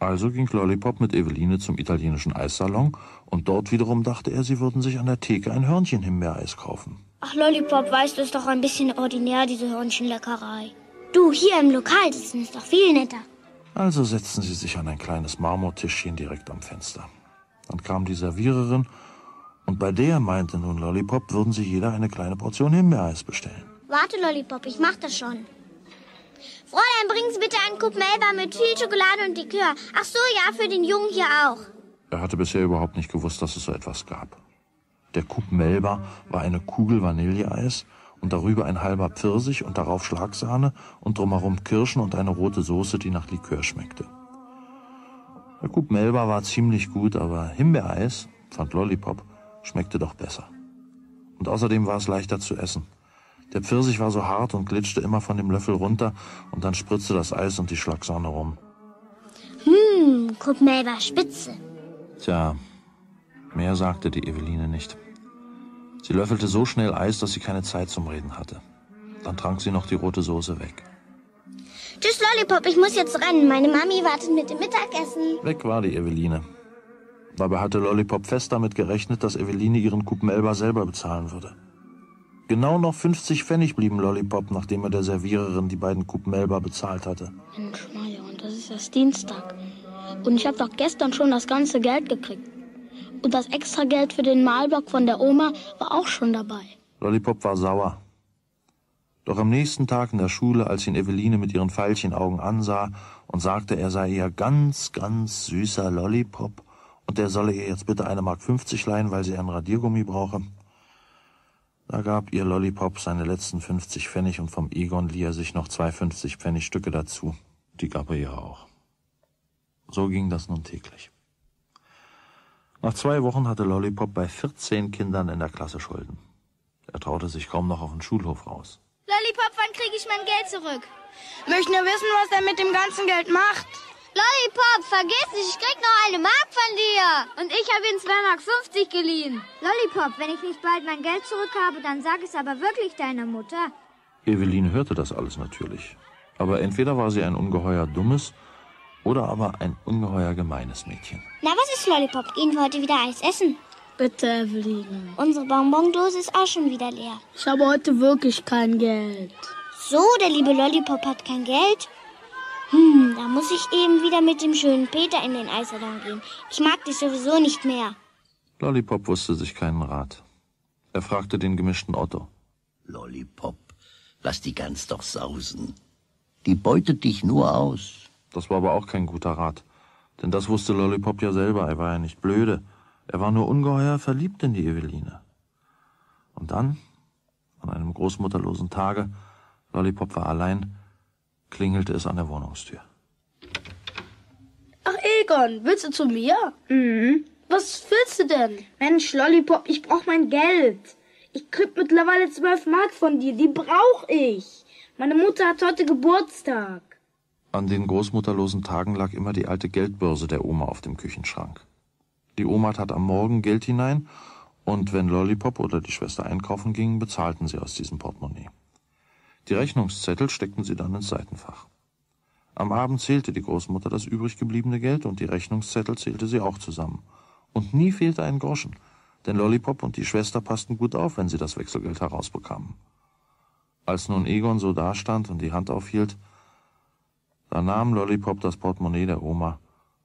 Also ging Lollipop mit Eveline zum italienischen Eissalon und dort wiederum dachte er, sie würden sich an der Theke ein Hörnchen-Himbeereis kaufen. Ach, Lollipop, weißt du, ist doch ein bisschen ordinär, diese Hörnchenleckerei. Du, hier im Lokal sitzen ist doch viel netter. Also setzten sie sich an ein kleines Marmortischchen direkt am Fenster. Dann kam die Serviererin und bei der meinte nun Lollipop, würden sie jeder eine kleine Portion Himbeereis bestellen. Warte, Lollipop, ich mach das schon. Fräulein, bringen Sie bitte einen Kuppen Elba mit viel Schokolade und Likör. Ach so, ja, für den Jungen hier auch. Er hatte bisher überhaupt nicht gewusst, dass es so etwas gab. Der Kuppen Elba war eine Kugel Vanilleeis und darüber ein halber Pfirsich und darauf Schlagsahne und drumherum Kirschen und eine rote Soße, die nach Likör schmeckte. Der Kuppen Elba war ziemlich gut, aber Himbeereis, fand Lollipop, schmeckte doch besser. Und außerdem war es leichter zu essen. Der Pfirsich war so hart und glitschte immer von dem Löffel runter und dann spritzte das Eis und die Schlagsahne rum. Kuppen Elba spitze. Tja, mehr sagte die Eveline nicht. Sie löffelte so schnell Eis, dass sie keine Zeit zum Reden hatte. Dann trank sie noch die rote Soße weg. Tschüss, Lollipop, ich muss jetzt rennen. Meine Mami wartet mit dem Mittagessen. Weg war die Eveline. Dabei hatte Lollipop fest damit gerechnet, dass Eveline ihren Kuppen Elba selber bezahlen würde. Genau noch 50 Pfennig blieben Lollipop, nachdem er der Serviererin die beiden Kuppen Elba bezahlt hatte. Mensch, und das ist erst Dienstag. Und ich habe doch gestern schon das ganze Geld gekriegt. Und das extra Geld für den Malblock von der Oma war auch schon dabei. Lollipop war sauer. Doch am nächsten Tag in der Schule, als ihn Eveline mit ihren Veilchenaugen ansah und sagte, er sei ihr ganz, ganz süßer Lollipop und er solle ihr jetzt bitte 1,50 Mark leihen, weil sie einen Radiergummi brauche, da gab ihr Lollipop seine letzten 50 Pfennig und vom Egon lieh er sich noch 2 50-Pfennig-Stücke dazu. Die gab er ihr auch. So ging das nun täglich. Nach 2 Wochen hatte Lollipop bei 14 Kindern in der Klasse Schulden. Er traute sich kaum noch auf den Schulhof raus. Lollipop, wann kriege ich mein Geld zurück? Möchte nur wissen, was er mit dem ganzen Geld macht. Lollipop, vergiss nicht, ich krieg noch eine Mark von dir. Und ich habe ihm 2,50 Mark geliehen. Lollipop, wenn ich nicht bald mein Geld zurück habe, dann sag es aber wirklich deiner Mutter. Eveline hörte das alles natürlich. Aber entweder war sie ein ungeheuer dummes oder aber ein ungeheuer gemeines Mädchen. Na, was ist, Lollipop? Gehen wir heute wieder Eis essen? Bitte, Eveline. Unsere Bonbondose ist auch schon wieder leer. Ich habe heute wirklich kein Geld. So, der liebe Lollipop hat kein Geld? Da muss ich eben wieder mit dem schönen Peter in den Eissalon gehen. Ich mag dich sowieso nicht mehr. Lollipop wusste sich keinen Rat. Er fragte den gemischten Otto. Lollipop, lass die Gans doch sausen. Die beutet dich nur aus. Das war aber auch kein guter Rat, denn das wusste Lollipop ja selber, er war ja nicht blöde. Er war nur ungeheuer verliebt in die Eveline. Und dann, an einem großmutterlosen Tage, Lollipop war allein, klingelte es an der Wohnungstür. Ach Egon, willst du zu mir? Was willst du denn? Mensch, Lollipop, ich brauch mein Geld. Ich krieg mittlerweile 12 Mark von dir, die brauch ich. Meine Mutter hat heute Geburtstag. An den großmutterlosen Tagen lag immer die alte Geldbörse der Oma auf dem Küchenschrank. Die Oma tat am Morgen Geld hinein und wenn Lollipop oder die Schwester einkaufen gingen, bezahlten sie aus diesem Portemonnaie. Die Rechnungszettel steckten sie dann ins Seitenfach. Am Abend zählte die Großmutter das übrig gebliebene Geld und die Rechnungszettel zählte sie auch zusammen. Und nie fehlte ein Groschen, denn Lollipop und die Schwester passten gut auf, wenn sie das Wechselgeld herausbekamen. Als nun Egon so dastand und die Hand aufhielt, da nahm Lollipop das Portemonnaie der Oma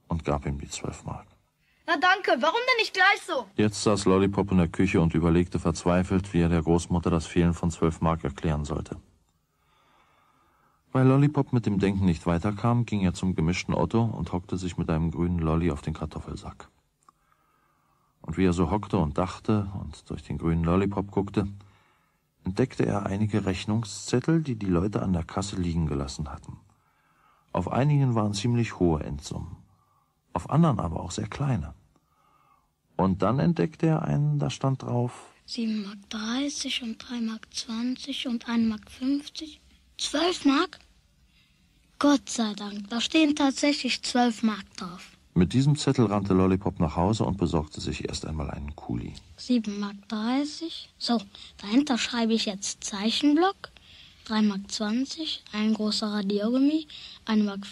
und gab ihm die 12 Mark. Na danke, warum denn nicht gleich so? Jetzt saß Lollipop in der Küche und überlegte verzweifelt, wie er der Großmutter das Fehlen von 12 Mark erklären sollte. Weil Lollipop mit dem Denken nicht weiterkam, ging er zum gemischten Otto und hockte sich mit einem grünen Lolli auf den Kartoffelsack. Und wie er so hockte und dachte und durch den grünen Lollipop guckte, entdeckte er einige Rechnungszettel, die die Leute an der Kasse liegen gelassen hatten. Auf einigen waren ziemlich hohe Endsummen, auf anderen aber auch sehr kleine. Und dann entdeckte er einen, da stand drauf 7,30 Mark und 3,20 Mark und 1,50 Mark, 12 Mark? Gott sei Dank, da stehen tatsächlich 12 Mark drauf. Mit diesem Zettel rannte Lollipop nach Hause und besorgte sich erst einmal einen Kuli. 7,30 Mark. So, dahinter schreibe ich jetzt Zeichenblock. 3,20 Mark, ein großer Radiergummi, 1,50 Mark,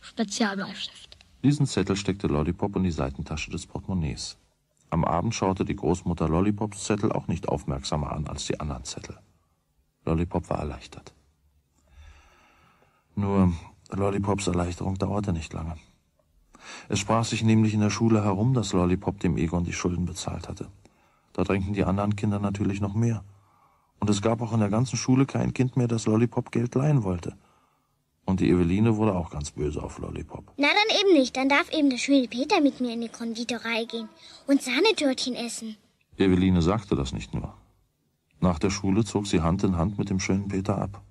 Spezialbleistift. Diesen Zettel steckte Lollipop in die Seitentasche des Portemonnaies. Am Abend schaute die Großmutter Lollipops Zettel auch nicht aufmerksamer an als die anderen Zettel. Lollipop war erleichtert. Nur Lollipops Erleichterung dauerte nicht lange. Es sprach sich nämlich in der Schule herum, dass Lollipop dem Egon die Schulden bezahlt hatte. Da drängten die anderen Kinder natürlich noch mehr. Und es gab auch in der ganzen Schule kein Kind mehr, das Lollipop Geld leihen wollte. Und die Eveline wurde auch ganz böse auf Lollipop. Na, dann eben nicht. Dann darf eben der schöne Peter mit mir in die Konditorei gehen und Sahnetörtchen essen. Eveline sagte das nicht nur. Nach der Schule zog sie Hand in Hand mit dem schönen Peter ab.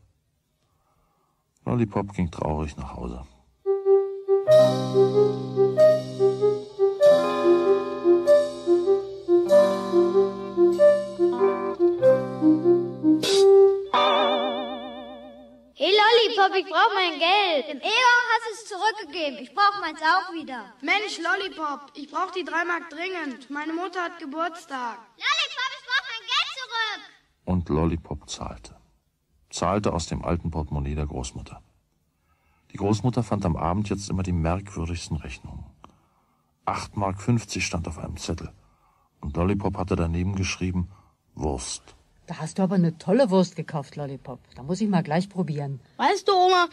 Lollipop ging traurig nach Hause. Hey Lollipop, ich brauche mein Geld. Dem Egon hast du es zurückgegeben. Ich brauche meins auch wieder. Mensch Lollipop, ich brauche die 3 Mark dringend. Meine Mutter hat Geburtstag. Lollipop, ich brauche mein Geld zurück. Und Lollipop zahlte. Zahlte aus dem alten Portemonnaie der Großmutter. Die Großmutter fand am Abend jetzt immer die merkwürdigsten Rechnungen. 8,50 Mark stand auf einem Zettel. Und Lollipop hatte daneben geschrieben, Wurst. Da hast du aber eine tolle Wurst gekauft, Lollipop. Da muss ich mal gleich probieren. Weißt du, Oma,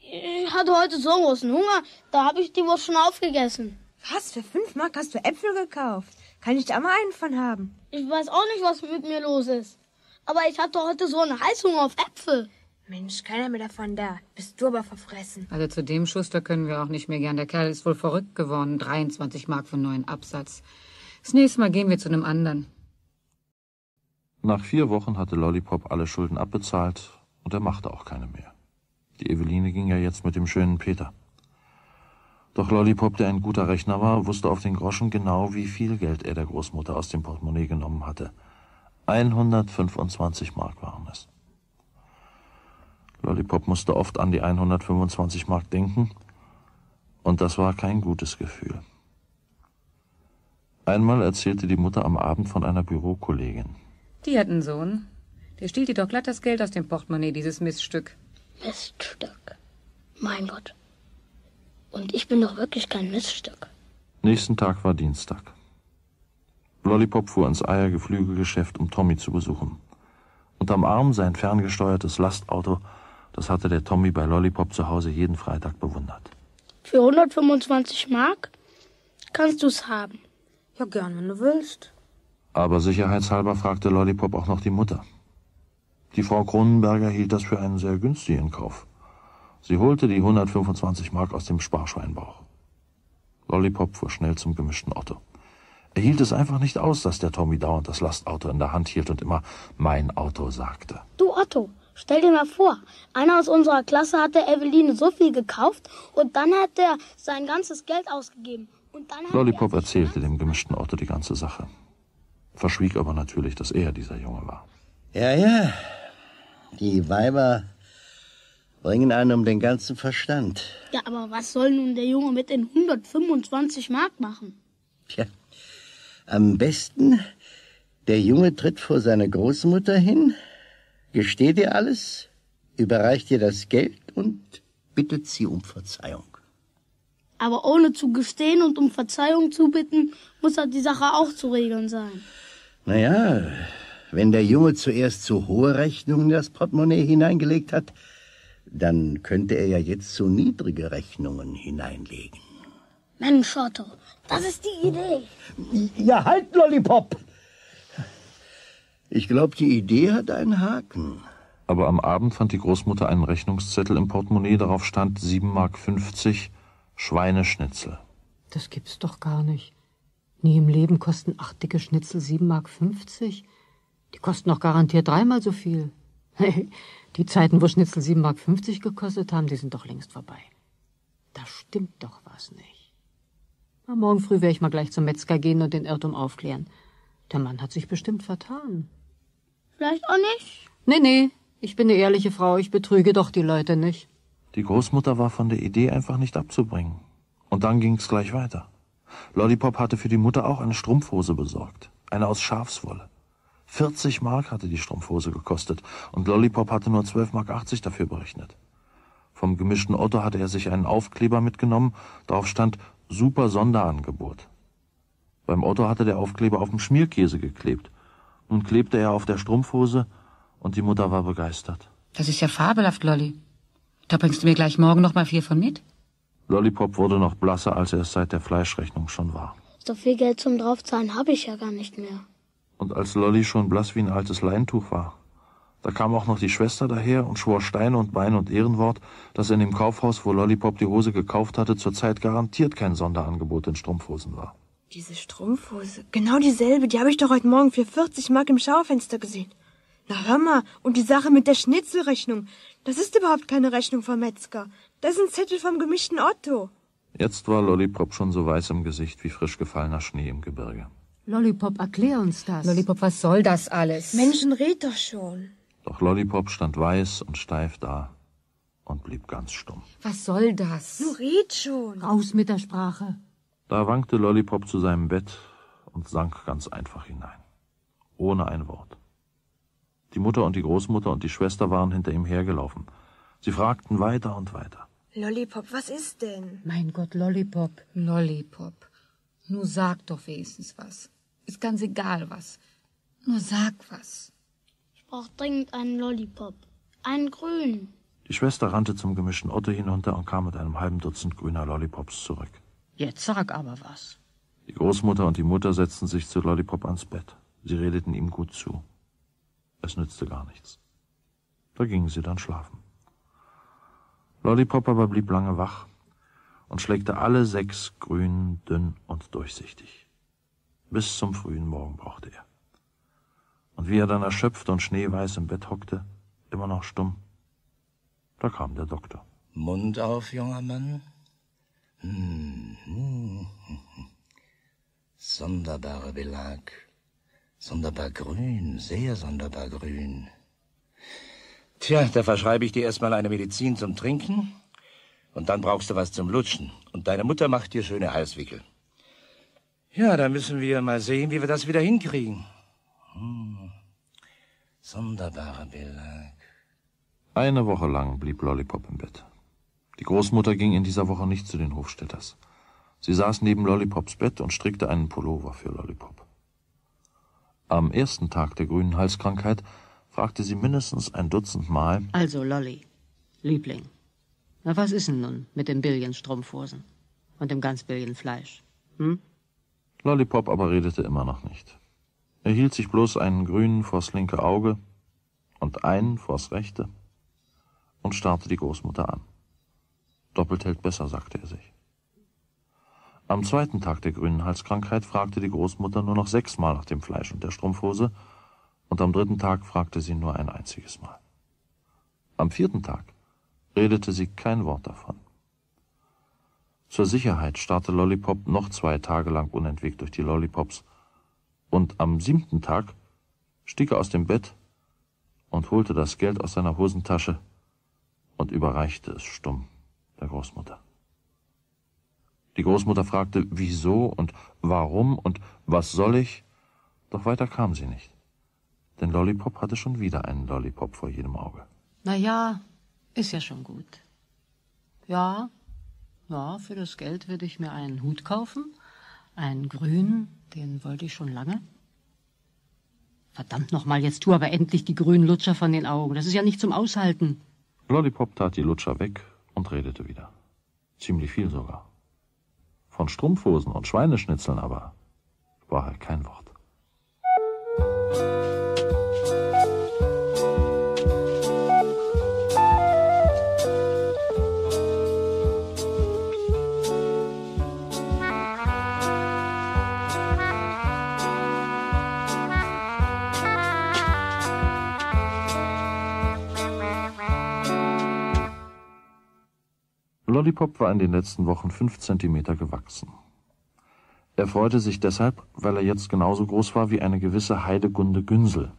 ich hatte heute so einen großen Hunger, da habe ich die Wurst schon aufgegessen. Was, für 5 Mark hast du Äpfel gekauft? Kann ich da mal einen von haben? Ich weiß auch nicht, was mit mir los ist. Aber ich hatte heute so einen Heißhunger auf Äpfel. Mensch, keiner mehr davon da. Bist du aber verfressen. Also zu dem Schuster können wir auch nicht mehr gern. Der Kerl ist wohl verrückt geworden. 23 Mark für einen neuen Absatz. Das nächste Mal gehen wir zu einem anderen. Nach 4 Wochen hatte Lollipop alle Schulden abbezahlt und er machte auch keine mehr. Die Eveline ging ja jetzt mit dem schönen Peter. Doch Lollipop, der ein guter Rechner war, wusste auf den Groschen genau, wie viel Geld er der Großmutter aus dem Portemonnaie genommen hatte. 125 Mark waren es. Lollipop musste oft an die 125 Mark denken, und das war kein gutes Gefühl. Einmal erzählte die Mutter am Abend von einer Bürokollegin. Die hat einen Sohn. Der stiehlt dir doch glatt das Geld aus dem Portemonnaie, dieses Miststück. Miststück? Mein Gott. Und ich bin doch wirklich kein Miststück. Nächsten Tag war Dienstag. Lollipop fuhr ins Eiergeflügelgeschäft, um Tommy zu besuchen. Und am Arm sein ferngesteuertes Lastauto. Das hatte der Tommy bei Lollipop zu Hause jeden Freitag bewundert. Für 125 Mark kannst du's haben. Ja, gern, wenn du willst. Aber sicherheitshalber fragte Lollipop auch noch die Mutter. Die Frau Kronenberger hielt das für einen sehr günstigen Kauf. Sie holte die 125 Mark aus dem Sparschweinbauch. Lollipop fuhr schnell zum gemischten Otto. Er hielt es einfach nicht aus, dass der Tommy dauernd das Lastauto in der Hand hielt und immer mein Auto sagte. Du Otto! Stell dir mal vor, einer aus unserer Klasse hat der Eveline so viel gekauft und dann hat er sein ganzes Geld ausgegeben. Und dann hat Lollipop erzählte dem gemischten Otto die ganze Sache, verschwieg aber natürlich, dass er dieser Junge war. Ja, ja, die Weiber bringen einen um den ganzen Verstand. Ja, aber was soll nun der Junge mit den 125 Mark machen? Tja, am besten, der Junge tritt vor seine Großmutter hin, gesteht ihr alles, überreicht ihr das Geld und bittet sie um Verzeihung. Aber ohne zu gestehen und um Verzeihung zu bitten, muss halt die Sache auch zu regeln sein. Naja, wenn der Junge zuerst zu hohe Rechnungen das Portemonnaie hineingelegt hat, dann könnte er ja jetzt zu niedrige Rechnungen hineinlegen. Mensch, Otto, das ist die Idee. Ja, halt, Lollipop! Ich glaube, die Idee hat einen Haken. aber am Abend fand die Großmutter einen Rechnungszettel im Portemonnaie, darauf stand 7,50 Mark Schweineschnitzel. Das gibt's doch gar nicht. Nie im Leben kosten 8 dicke Schnitzel 7,50 Mark. Die kosten doch garantiert 3-mal so viel. Hey, die Zeiten, wo Schnitzel 7,50 Mark gekostet haben, die sind doch längst vorbei. Da stimmt doch was nicht. Na, morgen früh werde ich mal gleich zum Metzger gehen und den Irrtum aufklären. Der Mann hat sich bestimmt vertan. Vielleicht auch nicht? Nee, ich bin eine ehrliche Frau, ich betrüge doch die Leute nicht. Die Großmutter war von der Idee einfach nicht abzubringen. Und dann ging's gleich weiter. Lollipop hatte für die Mutter auch eine Strumpfhose besorgt. Eine aus Schafswolle. 40 Mark hatte die Strumpfhose gekostet und Lollipop hatte nur 12,80 Mark dafür berechnet. Vom gemischten Otto hatte er sich einen Aufkleber mitgenommen, darauf stand Super Sonderangebot. Beim Otto hatte der Aufkleber auf dem Schmierkäse geklebt. Nun klebte er auf der Strumpfhose und die Mutter war begeistert. Das ist ja fabelhaft, Lolli. Da bringst du mir gleich morgen noch mal 4 von mit? Lollipop wurde noch blasser, als er es seit der Fleischrechnung schon war. So viel Geld zum Draufzahlen habe ich ja gar nicht mehr. Und als Lolli schon blass wie ein altes Leintuch war, da kam auch noch die Schwester daher und schwor Steine und Beine und Ehrenwort, dass in dem Kaufhaus, wo Lollipop die Hose gekauft hatte, zurzeit garantiert kein Sonderangebot in Strumpfhosen war. Diese Strumpfhose, genau dieselbe, die habe ich doch heute Morgen für 40 Mark im Schaufenster gesehen. Na hör mal, und die Sache mit der Schnitzelrechnung, das ist überhaupt keine Rechnung vom Metzger. Das ist ein Zettel vom gemischten Otto. Jetzt war Lollipop schon so weiß im Gesicht wie frisch gefallener Schnee im Gebirge. Lollipop, erklär uns das. Lollipop, was soll das alles? Menschen, red doch schon. Doch Lollipop stand weiß und steif da und blieb ganz stumm. Was soll das? Nun red schon. Raus mit der Sprache. Da wankte Lollipop zu seinem Bett und sank ganz einfach hinein. Ohne ein Wort. Die Mutter und die Großmutter und die Schwester waren hinter ihm hergelaufen. Sie fragten weiter und weiter. Lollipop, was ist denn? Mein Gott, Lollipop. Lollipop. Nur sag doch wenigstens was. Ist ganz egal was. Nur sag was. Ich brauch dringend einen Lollipop. Einen grünen. Die Schwester rannte zum gemischten Otto hinunter und kam mit einem halben Dutzend grüner Lollipops zurück. Jetzt sag aber was. Die Großmutter und die Mutter setzten sich zu Lollipop ans Bett. Sie redeten ihm gut zu. Es nützte gar nichts. Da gingen sie dann schlafen. Lollipop aber blieb lange wach und schlägte alle 6 grün, dünn und durchsichtig. Bis zum frühen Morgen brauchte er. Und wie er dann erschöpft und schneeweiß im Bett hockte, immer noch stumm, da kam der Doktor. Mund auf, junger Mann. Sonderbarer Belag. Sonderbar grün, sehr sonderbar grün. Tja, da verschreibe ich dir erstmal eine Medizin zum Trinken und dann brauchst du was zum Lutschen. Und deine Mutter macht dir schöne Halswickel. Ja, da müssen wir mal sehen, wie wir das wieder hinkriegen. Sonderbarer Belag. Eine Woche lang blieb Lollipop im Bett. Die Großmutter ging in dieser Woche nicht zu den Hofstädters. Sie saß neben Lollipops Bett und strickte einen Pullover für Lollipop. Am ersten Tag der grünen Halskrankheit fragte sie mindestens ein Dutzend Mal. Also, Lolli, Liebling, na was ist denn nun mit den billigen Strumpfhosen und dem ganz billigen Fleisch, hm? Lollipop aber redete immer noch nicht. Er hielt sich bloß einen grünen vors linke Auge und einen vors rechte und starrte die Großmutter an. Doppelt hält besser, sagte er sich. Am zweiten Tag der grünen Halskrankheit fragte die Großmutter nur noch 6-mal nach dem Fleisch und der Strumpfhose und am dritten Tag fragte sie nur ein einziges Mal. Am vierten Tag redete sie kein Wort davon. Zur Sicherheit starrte Lollipop noch 2 Tage lang unentwegt durch die Lollipops und am 7. Tag stieg er aus dem Bett und holte das Geld aus seiner Hosentasche und überreichte es stumm der Großmutter. Die Großmutter fragte, wieso und warum und was soll ich? Doch weiter kam sie nicht. Denn Lollipop hatte schon wieder einen Lollipop vor jedem Auge. Na ja, ist ja schon gut. Ja, für das Geld würde ich mir einen Hut kaufen. Einen grünen, den wollte ich schon lange. Verdammt nochmal, jetzt tu aber endlich die grünen Lutscher von den Augen. Das ist ja nicht zum Aushalten. Lollipop tat die Lutscher weg und redete wieder. Ziemlich viel sogar. Von Strumpfhosen und Schweineschnitzeln aber sprach er kein Wort. Lollipop war in den letzten Wochen 5 Zentimeter gewachsen. Er freute sich deshalb, weil er jetzt genauso groß war wie eine gewisse Heidegunde Günsel.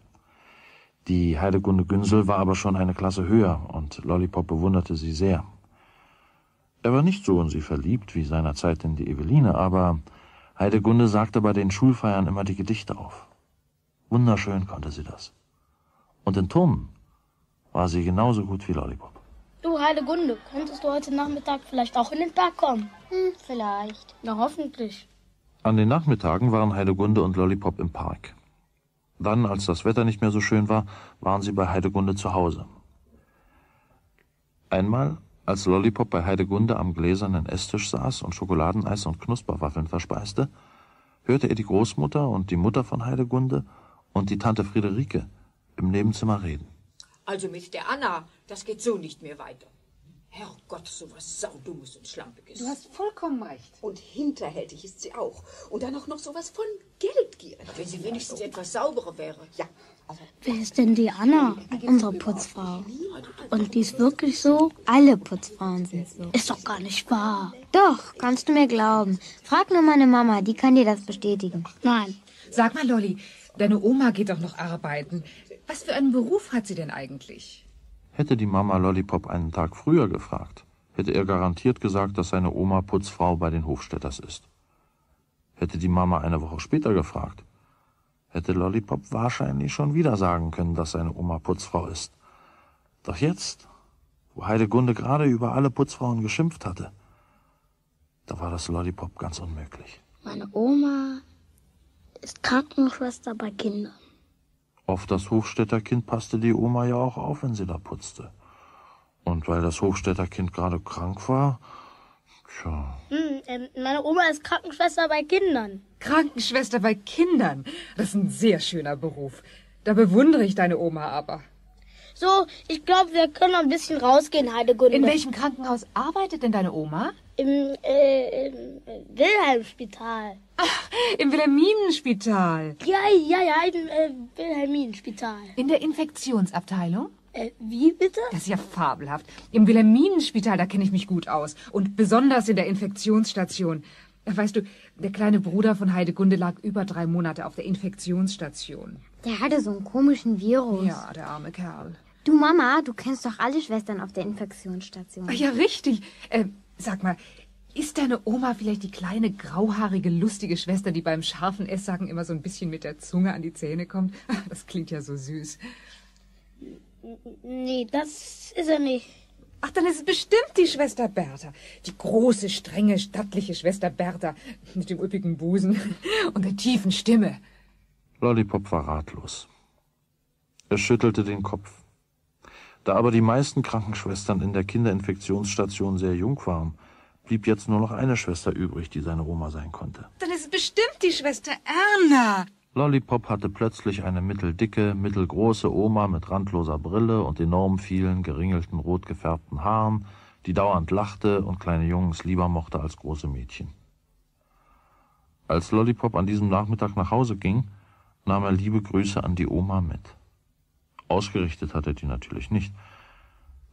Die Heidegunde Günsel war aber schon eine Klasse höher und Lollipop bewunderte sie sehr. Er war nicht so in sie verliebt wie seinerzeit in die Eveline, aber Heidegunde sagte bei den Schulfeiern immer die Gedichte auf. Wunderschön konnte sie das. Und in Turnen war sie genauso gut wie Lollipop. Du, Heidegunde, könntest du heute Nachmittag vielleicht auch in den Park kommen? Hm, vielleicht. Na, hoffentlich. An den Nachmittagen waren Heidegunde und Lollipop im Park. Dann, als das Wetter nicht mehr so schön war, waren sie bei Heidegunde zu Hause. Einmal, als Lollipop bei Heidegunde am gläsernen Esstisch saß und Schokoladeneis und Knusperwaffeln verspeiste, hörte er die Großmutter und die Mutter von Heidegunde und die Tante Friederike im Nebenzimmer reden. Also mit der Anna, das geht so nicht mehr weiter. Herrgott, so was Saudummes und Schlampiges. Du hast vollkommen recht. Und hinterhältig ist sie auch. Und dann auch noch so was von Geldgier. Wenn sie wenigstens etwas sauberer wäre. Ja. Wer ist denn die Anna, unsere Putzfrau? Und die ist wirklich so? Alle Putzfrauen sind so. Ist doch gar nicht wahr. Doch, kannst du mir glauben. Frag nur meine Mama, die kann dir das bestätigen. Nein. Sag mal, Lolli, deine Oma geht doch noch arbeiten. Was für einen Beruf hat sie denn eigentlich? Hätte die Mama Lollipop einen Tag früher gefragt, hätte er garantiert gesagt, dass seine Oma Putzfrau bei den Hofstädters ist. Hätte die Mama eine Woche später gefragt, hätte Lollipop wahrscheinlich schon wieder sagen können, dass seine Oma Putzfrau ist. Doch jetzt, wo Heidegunde gerade über alle Putzfrauen geschimpft hatte, da war das Lollipop ganz unmöglich. Meine Oma ist Krankenschwester bei Kindern. Auf das Hofstädterkind passte die Oma ja auch auf, wenn sie da putzte. Und weil das Hofstädterkind gerade krank war, tja... meine Oma ist Krankenschwester bei Kindern. Krankenschwester bei Kindern? Das ist ein sehr schöner Beruf. Da bewundere ich deine Oma aber. So, ich glaube, wir können noch ein bisschen rausgehen, Heidegunde. In welchem Krankenhaus arbeitet denn deine Oma? Im Wilhelmspital. Ach, im Wilhelminenspital. Ja, im Wilhelminenspital. In der Infektionsabteilung? Wie bitte? Das ist ja fabelhaft. Im Wilhelminenspital, da kenne ich mich gut aus. Und besonders in der Infektionsstation. Weißt du, der kleine Bruder von Heidegunde lag über 3 Monate auf der Infektionsstation. Der hatte so einen komischen Virus. Ja, der arme Kerl. Du, Mama, du kennst doch alle Schwestern auf der Infektionsstation. Ach ja, richtig. Sag mal, ist deine Oma vielleicht die kleine, grauhaarige, lustige Schwester, die beim scharfen S-Sagen immer so ein bisschen mit der Zunge an die Zähne kommt? Das klingt ja so süß. Nee, das ist er nicht. Ach, dann ist es bestimmt die Schwester Bertha. Die große, strenge, stattliche Schwester Bertha mit dem üppigen Busen und der tiefen Stimme. Lollipop war ratlos. Er schüttelte den Kopf. Da aber die meisten Krankenschwestern in der Kinderinfektionsstation sehr jung waren, blieb jetzt nur noch eine Schwester übrig, die seine Oma sein konnte. Dann ist es bestimmt die Schwester Erna. Lollipop hatte plötzlich eine mitteldicke, mittelgroße Oma mit randloser Brille und enorm vielen geringelten, rot gefärbten Haaren, die dauernd lachte und kleine Jungs lieber mochte als große Mädchen. Als Lollipop an diesem Nachmittag nach Hause ging, nahm er liebe Grüße an die Oma mit. Ausgerichtet hatte die natürlich nicht.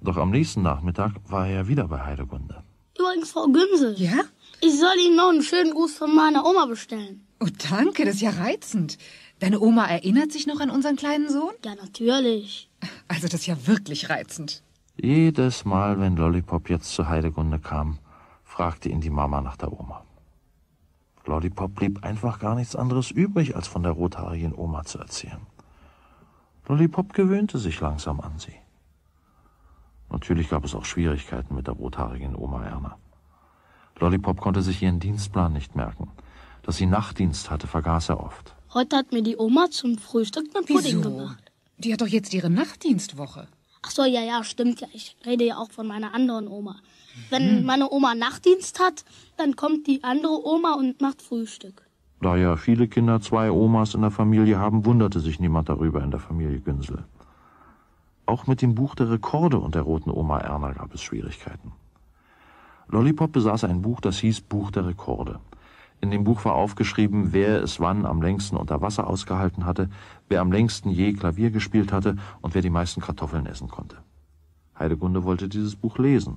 Doch am nächsten Nachmittag war er wieder bei Heidegunde. Übrigens, Frau Günsel. Ja? Ich soll Ihnen noch einen schönen Gruß von meiner Oma bestellen. Oh, danke, das ist ja reizend. Deine Oma erinnert sich noch an unseren kleinen Sohn? Ja, natürlich. Also das ist ja wirklich reizend. Jedes Mal, wenn Lollipop jetzt zu Heidegunde kam, fragte ihn die Mama nach der Oma. Lollipop blieb einfach gar nichts anderes übrig, als von der rothaarigen Oma zu erzählen. Lollipop gewöhnte sich langsam an sie. Natürlich gab es auch Schwierigkeiten mit der rothaarigen Oma Erna. Lollipop konnte sich ihren Dienstplan nicht merken. Dass sie Nachtdienst hatte, vergaß er oft. Heute hat mir die Oma zum Frühstück einen Pudding gemacht. Die hat doch jetzt ihre Nachtdienstwoche. Ach so, ja, stimmt ja. Ich rede ja auch von meiner anderen Oma. Wenn meine Oma Nachtdienst hat, dann kommt die andere Oma und macht Frühstück. Da ja viele Kinder 2 Omas in der Familie haben, wunderte sich niemand darüber in der Familie Günsel. Auch mit dem Buch der Rekorde und der roten Oma Erna gab es Schwierigkeiten. Lollipop besaß ein Buch, das hieß Buch der Rekorde. In dem Buch war aufgeschrieben, wer es wann am längsten unter Wasser ausgehalten hatte, wer am längsten je Klavier gespielt hatte und wer die meisten Kartoffeln essen konnte. Heidegunde wollte dieses Buch lesen.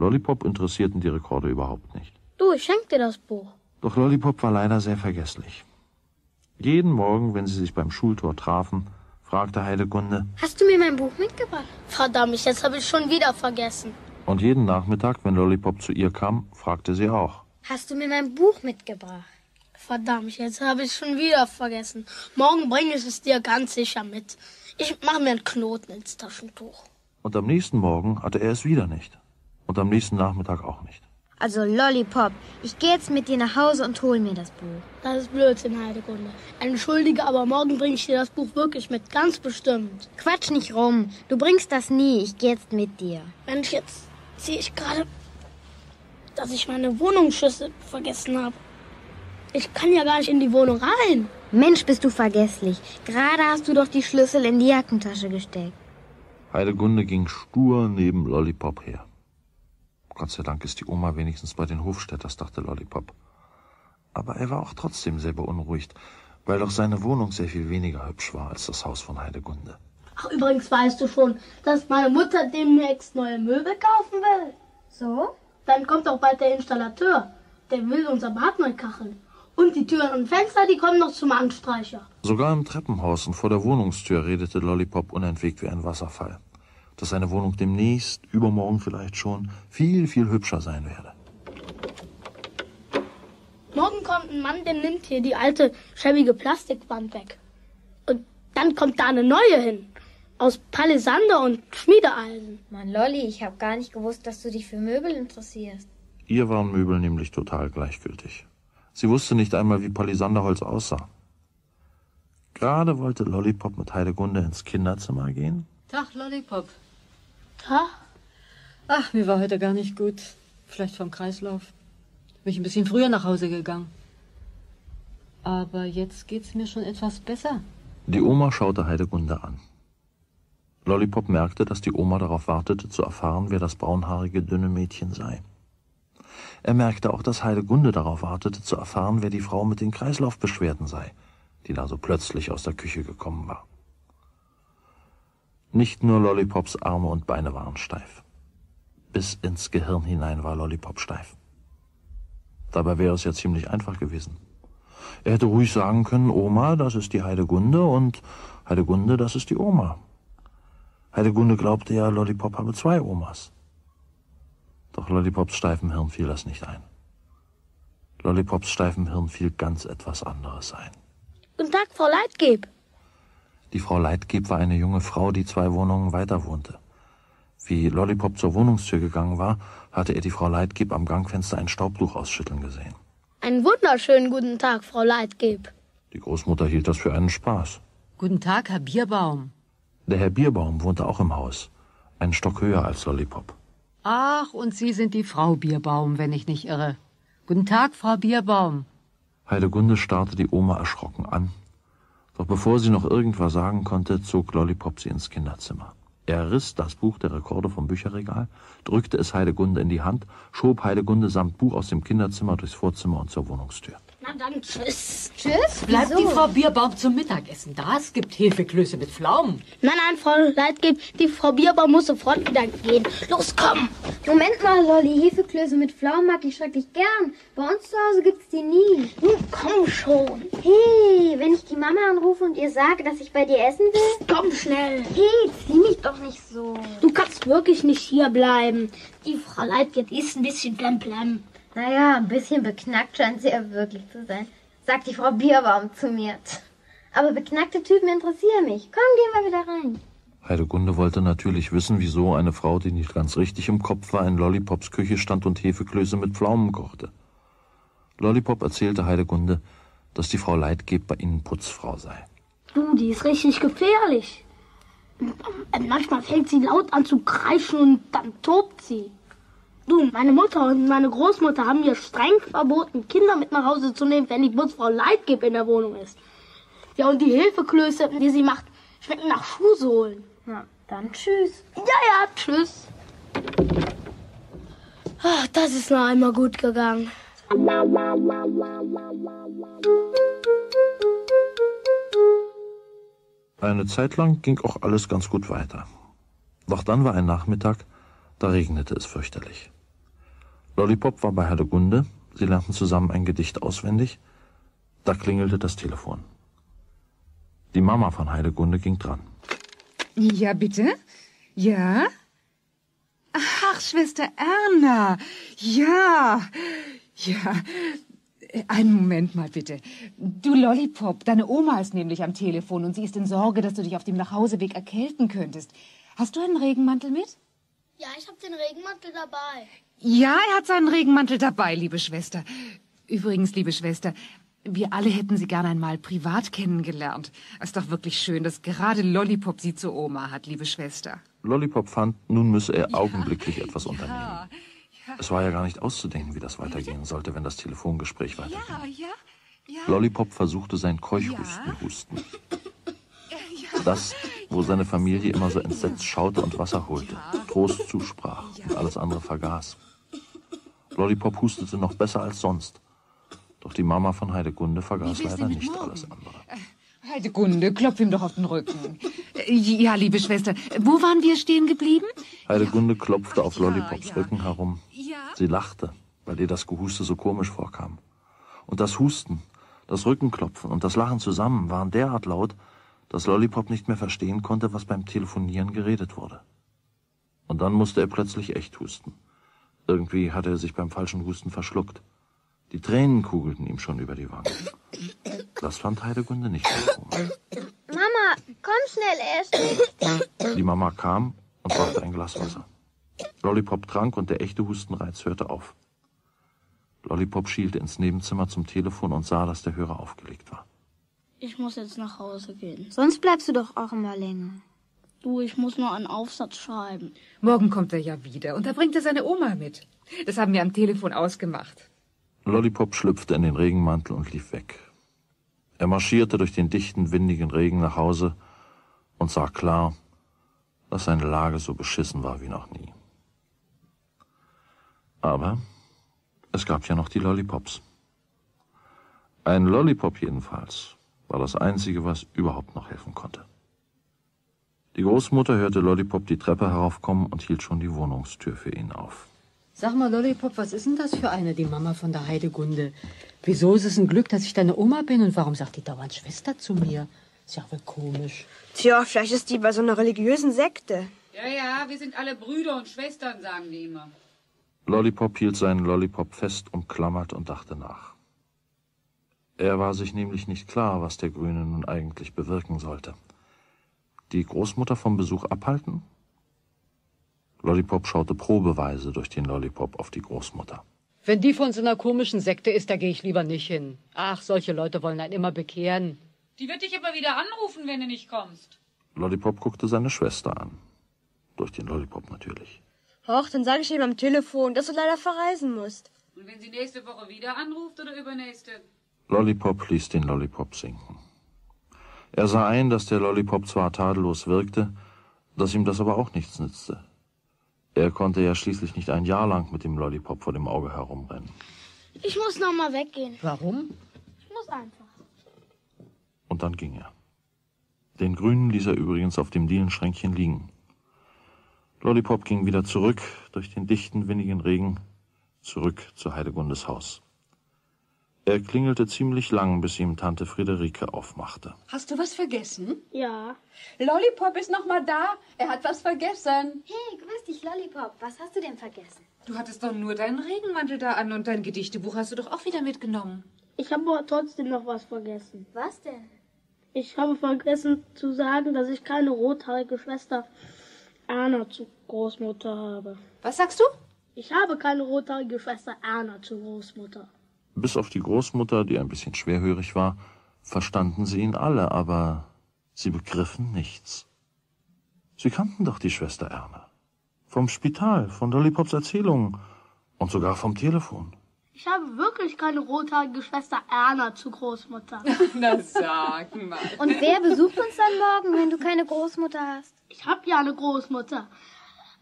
Lollipop interessierten die Rekorde überhaupt nicht. Du, ich schenk dir das Buch. Doch Lollipop war leider sehr vergesslich. Jeden Morgen, wenn sie sich beim Schultor trafen, fragte Heidegunde: Hast du mir mein Buch mitgebracht? Verdammt, jetzt habe ich schon wieder vergessen. Und jeden Nachmittag, wenn Lollipop zu ihr kam, fragte sie auch: Hast du mir mein Buch mitgebracht? Verdammt, jetzt habe ich schon wieder vergessen. Morgen bringe ich es dir ganz sicher mit. Ich mache mir einen Knoten ins Taschentuch. Und am nächsten Morgen hatte er es wieder nicht. Und am nächsten Nachmittag auch nicht. Also Lollipop, ich gehe jetzt mit dir nach Hause und hol mir das Buch. Das ist Blödsinn, Heidegunde. Entschuldige, aber morgen bringe ich dir das Buch wirklich mit, ganz bestimmt. Quatsch nicht rum, du bringst das nie, ich gehe jetzt mit dir. Mensch, jetzt sehe ich gerade, dass ich meine Wohnungsschlüssel vergessen habe. Ich kann ja gar nicht in die Wohnung rein. Mensch, bist du vergesslich. Gerade hast du doch die Schlüssel in die Jackentasche gesteckt. Heidegunde ging stur neben Lollipop her. Gott sei Dank ist die Oma wenigstens bei den Hofstädters, dachte Lollipop. Aber er war auch trotzdem sehr beunruhigt, weil doch seine Wohnung sehr viel weniger hübsch war als das Haus von Heidegunde. Ach, übrigens weißt du schon, dass meine Mutter demnächst neue Möbel kaufen will. So? Dann kommt auch bald der Installateur. Der will unser Bad neu kacheln. Und die Türen und Fenster, die kommen noch zum Anstreicher. Sogar im Treppenhaus und vor der Wohnungstür redete Lollipop unentwegt wie ein Wasserfall, dass seine Wohnung demnächst, übermorgen vielleicht schon, viel, viel hübscher sein werde. Morgen kommt ein Mann, der nimmt hier die alte, schäbige Plastikwand weg. Und dann kommt da eine neue hin. Aus Palisander und Schmiedeeisen. Mann, Lolli, ich habe gar nicht gewusst, dass du dich für Möbel interessierst. Ihr waren Möbel nämlich total gleichgültig. Sie wusste nicht einmal, wie Palisanderholz aussah. Gerade wollte Lollipop mit Heidegunde ins Kinderzimmer gehen. Tag, Lollipop. Ha? Ach, mir war heute gar nicht gut. Vielleicht vom Kreislauf. Bin ich ein bisschen früher nach Hause gegangen. Aber jetzt geht's mir schon etwas besser. Die Oma schaute Heidegunde an. Lollipop merkte, dass die Oma darauf wartete, zu erfahren, wer das braunhaarige, dünne Mädchen sei. Er merkte auch, dass Heidegunde darauf wartete, zu erfahren, wer die Frau mit den Kreislaufbeschwerden sei, die da so plötzlich aus der Küche gekommen war. Nicht nur Lollipops Arme und Beine waren steif. Bis ins Gehirn hinein war Lollipop steif. Dabei wäre es ja ziemlich einfach gewesen. Er hätte ruhig sagen können: Oma, das ist die Heidegunde, und Heidegunde, das ist die Oma. Heidegunde glaubte ja, Lollipop habe zwei Omas. Doch Lollipops steifem Hirn fiel das nicht ein. Lollipops steifem Hirn fiel ganz etwas anderes ein. Guten Tag, Frau Leitgeb. Die Frau Leitgeb war eine junge Frau, die zwei Wohnungen weiter wohnte. Wie Lollipop zur Wohnungstür gegangen war, hatte er die Frau Leitgeb am Gangfenster ein Staubtuch ausschütteln gesehen. Einen wunderschönen guten Tag, Frau Leitgeb. Die Großmutter hielt das für einen Spaß. Guten Tag, Herr Bierbaum. Der Herr Bierbaum wohnte auch im Haus, einen Stock höher als Lollipop. Ach, und Sie sind die Frau Bierbaum, wenn ich nicht irre. Guten Tag, Frau Bierbaum. Heidegunde starrte die Oma erschrocken an. Doch bevor sie noch irgendwas sagen konnte, zog Lollipop sie ins Kinderzimmer. Er riss das Buch der Rekorde vom Bücherregal, drückte es Heidegunde in die Hand, schob Heidegunde samt Buch aus dem Kinderzimmer durchs Vorzimmer und zur Wohnungstür. Na dann, tschüss. Tschüss? Bleibt die Frau Bierbaum zum Mittagessen da? Es gibt Hefeklöße mit Pflaumen. Nein, nein, Frau Leitgeb, die Frau Bierbaum muss sofort wieder gehen. Los, komm! Moment mal, Lolli, Hefeklöße mit Pflaumen mag ich schrecklich gern. Bei uns zu Hause gibt's die nie. Nun komm schon. Hey, wenn ich die Mama anrufe und ihr sage, dass ich bei dir essen will? Komm schnell. Hey, zieh mich doch nicht so. Du kannst wirklich nicht hier bleiben. Die Frau Leitgeb ist ein bisschen blemblem. Naja, ein bisschen beknackt scheint sie ja wirklich zu sein, sagt die Frau Bierbaum zu mir. Aber beknackte Typen interessieren mich. Komm, gehen wir wieder rein. Heidegunde wollte natürlich wissen, wieso eine Frau, die nicht ganz richtig im Kopf war, in Lollipops Küche stand und Hefeklöße mit Pflaumen kochte. Lollipop erzählte Heidegunde, dass die Frau Leitgeb bei ihnen Putzfrau sei. Du, die ist richtig gefährlich. Manchmal fängt sie laut an zu kreischen und dann tobt sie. Du, meine Mutter und meine Großmutter haben mir streng verboten, Kinder mit nach Hause zu nehmen, wenn die Putzfrau Leitgeb in der Wohnung ist. Ja, und die Hefeklöße, die sie macht, schmecken nach Schuhsohlen. Na, dann tschüss. Ja, ja, tschüss. Ach, das ist noch einmal gut gegangen. Eine Zeit lang ging auch alles ganz gut weiter. Doch dann war ein Nachmittag, da regnete es fürchterlich. Lollipop war bei Heidegunde, sie lernten zusammen ein Gedicht auswendig, da klingelte das Telefon. Die Mama von Heidegunde ging dran. Ja, bitte? Ja? Ach, Schwester Erna! Ja! Ja, einen Moment mal bitte. Du Lollipop, deine Oma ist nämlich am Telefon und sie ist in Sorge, dass du dich auf dem Nachhauseweg erkälten könntest. Hast du einen Regenmantel mit? Ja, ich habe den Regenmantel dabei. Ja, er hat seinen Regenmantel dabei, liebe Schwester. Übrigens, liebe Schwester, wir alle hätten Sie gern einmal privat kennengelernt. Es ist doch wirklich schön, dass gerade Lollipop Sie zur Oma hat, liebe Schwester. Lollipop fand, nun müsse er augenblicklich etwas unternehmen. Ja. Es war ja gar nicht auszudenken, wie das weitergehen sollte, wenn das Telefongespräch weiterging. Ja. Lollipop versuchte sein Keuchhusten-Husten. Das, wo seine Familie immer so entsetzt schaute und Wasser holte, Trost zusprach und alles andere vergaß. Lollipop hustete noch besser als sonst. Doch die Mama von Heidegunde vergaß leider nicht alles andere. Heidegunde, klopf ihm doch auf den Rücken. Ja, liebe Schwester, wo waren wir stehen geblieben? Heidegunde klopfte auf Lollipops Rücken herum. Sie lachte, weil ihr das Gehuste so komisch vorkam. Und das Husten, das Rückenklopfen und das Lachen zusammen waren derart laut, dass Lollipop nicht mehr verstehen konnte, was beim Telefonieren geredet wurde. Und dann musste er plötzlich echt husten. Irgendwie hatte er sich beim falschen Husten verschluckt. Die Tränen kugelten ihm schon über die Wangen. Das fand Heidegunde nicht so komisch. Mama, komm schnell, er ist nicht. Die Mama kam und brachte ein Glas Wasser. Lollipop trank und der echte Hustenreiz hörte auf. Lollipop schielte ins Nebenzimmer zum Telefon und sah, dass der Hörer aufgelegt war. Ich muss jetzt nach Hause gehen. Sonst bleibst du doch auch immer länger. Du, ich muss nur einen Aufsatz schreiben. Morgen kommt er ja wieder und da bringt er seine Oma mit. Das haben wir am Telefon ausgemacht. Lollipop schlüpfte in den Regenmantel und lief weg. Er marschierte durch den dichten, windigen Regen nach Hause und sah klar, dass seine Lage so beschissen war wie noch nie. Aber es gab ja noch die Lollipops. Ein Lollipop jedenfalls war das Einzige, was überhaupt noch helfen konnte. Die Großmutter hörte Lollipop die Treppe heraufkommen und hielt schon die Wohnungstür für ihn auf. Sag mal, Lollipop, was ist denn das für eine, die Mama von der Heidegunde? Wieso ist es ein Glück, dass ich deine Oma bin und warum sagt die dauernd Schwester zu mir? Ist ja wohl komisch. Tja, vielleicht ist die bei so einer religiösen Sekte. Ja, wir sind alle Brüder und Schwestern, sagen die immer. Lollipop hielt seinen Lollipop fest, umklammert und dachte nach. Er war sich nämlich nicht klar, was der Grüne nun eigentlich bewirken sollte. Die Großmutter vom Besuch abhalten? Lollipop schaute probeweise durch den Lollipop auf die Großmutter. Wenn die von so einer komischen Sekte ist, da gehe ich lieber nicht hin. Ach, solche Leute wollen einen immer bekehren. Die wird dich immer wieder anrufen, wenn du nicht kommst. Lollipop guckte seine Schwester an. Durch den Lollipop natürlich. Och, dann sage ich ihm am Telefon, dass du leider verreisen musst. Und wenn sie nächste Woche wieder anruft oder übernächste? Lollipop ließ den Lollipop sinken. Er sah ein, dass der Lollipop zwar tadellos wirkte, dass ihm das aber auch nichts nützte. Er konnte ja schließlich nicht ein Jahr lang mit dem Lollipop vor dem Auge herumrennen. Ich muss noch mal weggehen. Warum? Ich muss einfach. Und dann ging er. Den Grünen ließ er übrigens auf dem Dielenschränkchen liegen. Lollipop ging wieder zurück durch den dichten, windigen Regen, zurück zu Heidegundes Haus. Er klingelte ziemlich lang, bis ihm Tante Friederike aufmachte. Hast du was vergessen? Ja. Lollipop ist noch mal da. Er hat was vergessen. Hey, grüß dich, Lollipop. Was hast du denn vergessen? Du hattest doch nur deinen Regenmantel da an und dein Gedichtebuch hast du doch auch wieder mitgenommen. Ich habe aber trotzdem noch was vergessen. Was denn? Ich habe vergessen zu sagen, dass ich keine rothaarige Schwester Erna zur Großmutter habe. Was sagst du? Ich habe keine rothaarige Schwester Erna zur Großmutter. Bis auf die Großmutter, die ein bisschen schwerhörig war, verstanden sie ihn alle, aber sie begriffen nichts. Sie kannten doch die Schwester Erna. Vom Spital, von Lollipops Erzählungen und sogar vom Telefon. Ich habe wirklich keine rothaarige Schwester Erna zur Großmutter. Na sag mal. Und wer besucht uns dann morgen, wenn du keine Großmutter hast? Ich habe ja eine Großmutter.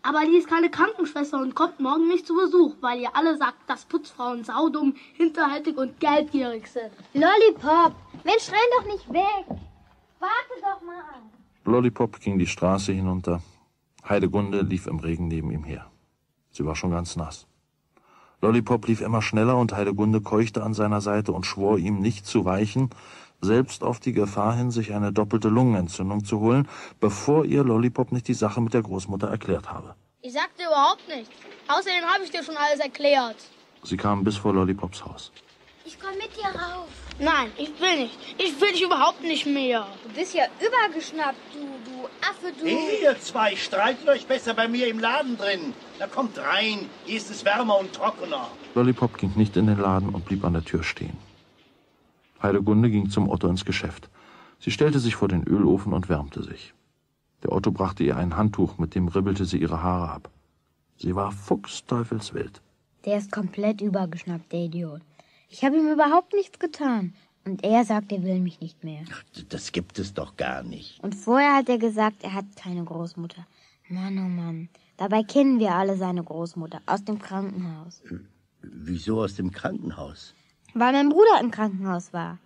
Aber die ist keine Krankenschwester und kommt morgen nicht zu Besuch, weil ihr alle sagt, dass Putzfrauen saudumm, hinterhältig und geldgierig sind. Lollipop, Mensch, renn doch nicht weg. Warte doch mal an. Lollipop ging die Straße hinunter. Heidegunde lief im Regen neben ihm her. Sie war schon ganz nass. Lollipop lief immer schneller und Heidegunde keuchte an seiner Seite und schwor ihm, nicht zu weichen, selbst auf die Gefahr hin, sich eine doppelte Lungenentzündung zu holen, bevor ihr Lollipop nicht die Sache mit der Großmutter erklärt habe. Ich sagte überhaupt nichts. Außerdem habe ich dir schon alles erklärt. Sie kamen bis vor Lollipops Haus. Ich komme mit dir rauf. Nein, ich will nicht. Ich will dich überhaupt nicht mehr. Du bist ja übergeschnappt, du Affe, du. Ihr zwei streitet euch besser bei mir im Laden drin. Da kommt rein, hier ist es wärmer und trockener. Lollipop ging nicht in den Laden und blieb an der Tür stehen. Heidegunde ging zum Otto ins Geschäft. Sie stellte sich vor den Ölofen und wärmte sich. Der Otto brachte ihr ein Handtuch, mit dem ribbelte sie ihre Haare ab. Sie war fuchsteufelswild. Der ist komplett übergeschnappt, der Idiot. Ich habe ihm überhaupt nichts getan. Und er sagt, er will mich nicht mehr. Ach, das gibt es doch gar nicht. Und vorher hat er gesagt, er hat keine Großmutter. Mann, oh Mann. Dabei kennen wir alle seine Großmutter aus dem Krankenhaus. Wieso aus dem Krankenhaus? Weil mein Bruder im Krankenhaus war.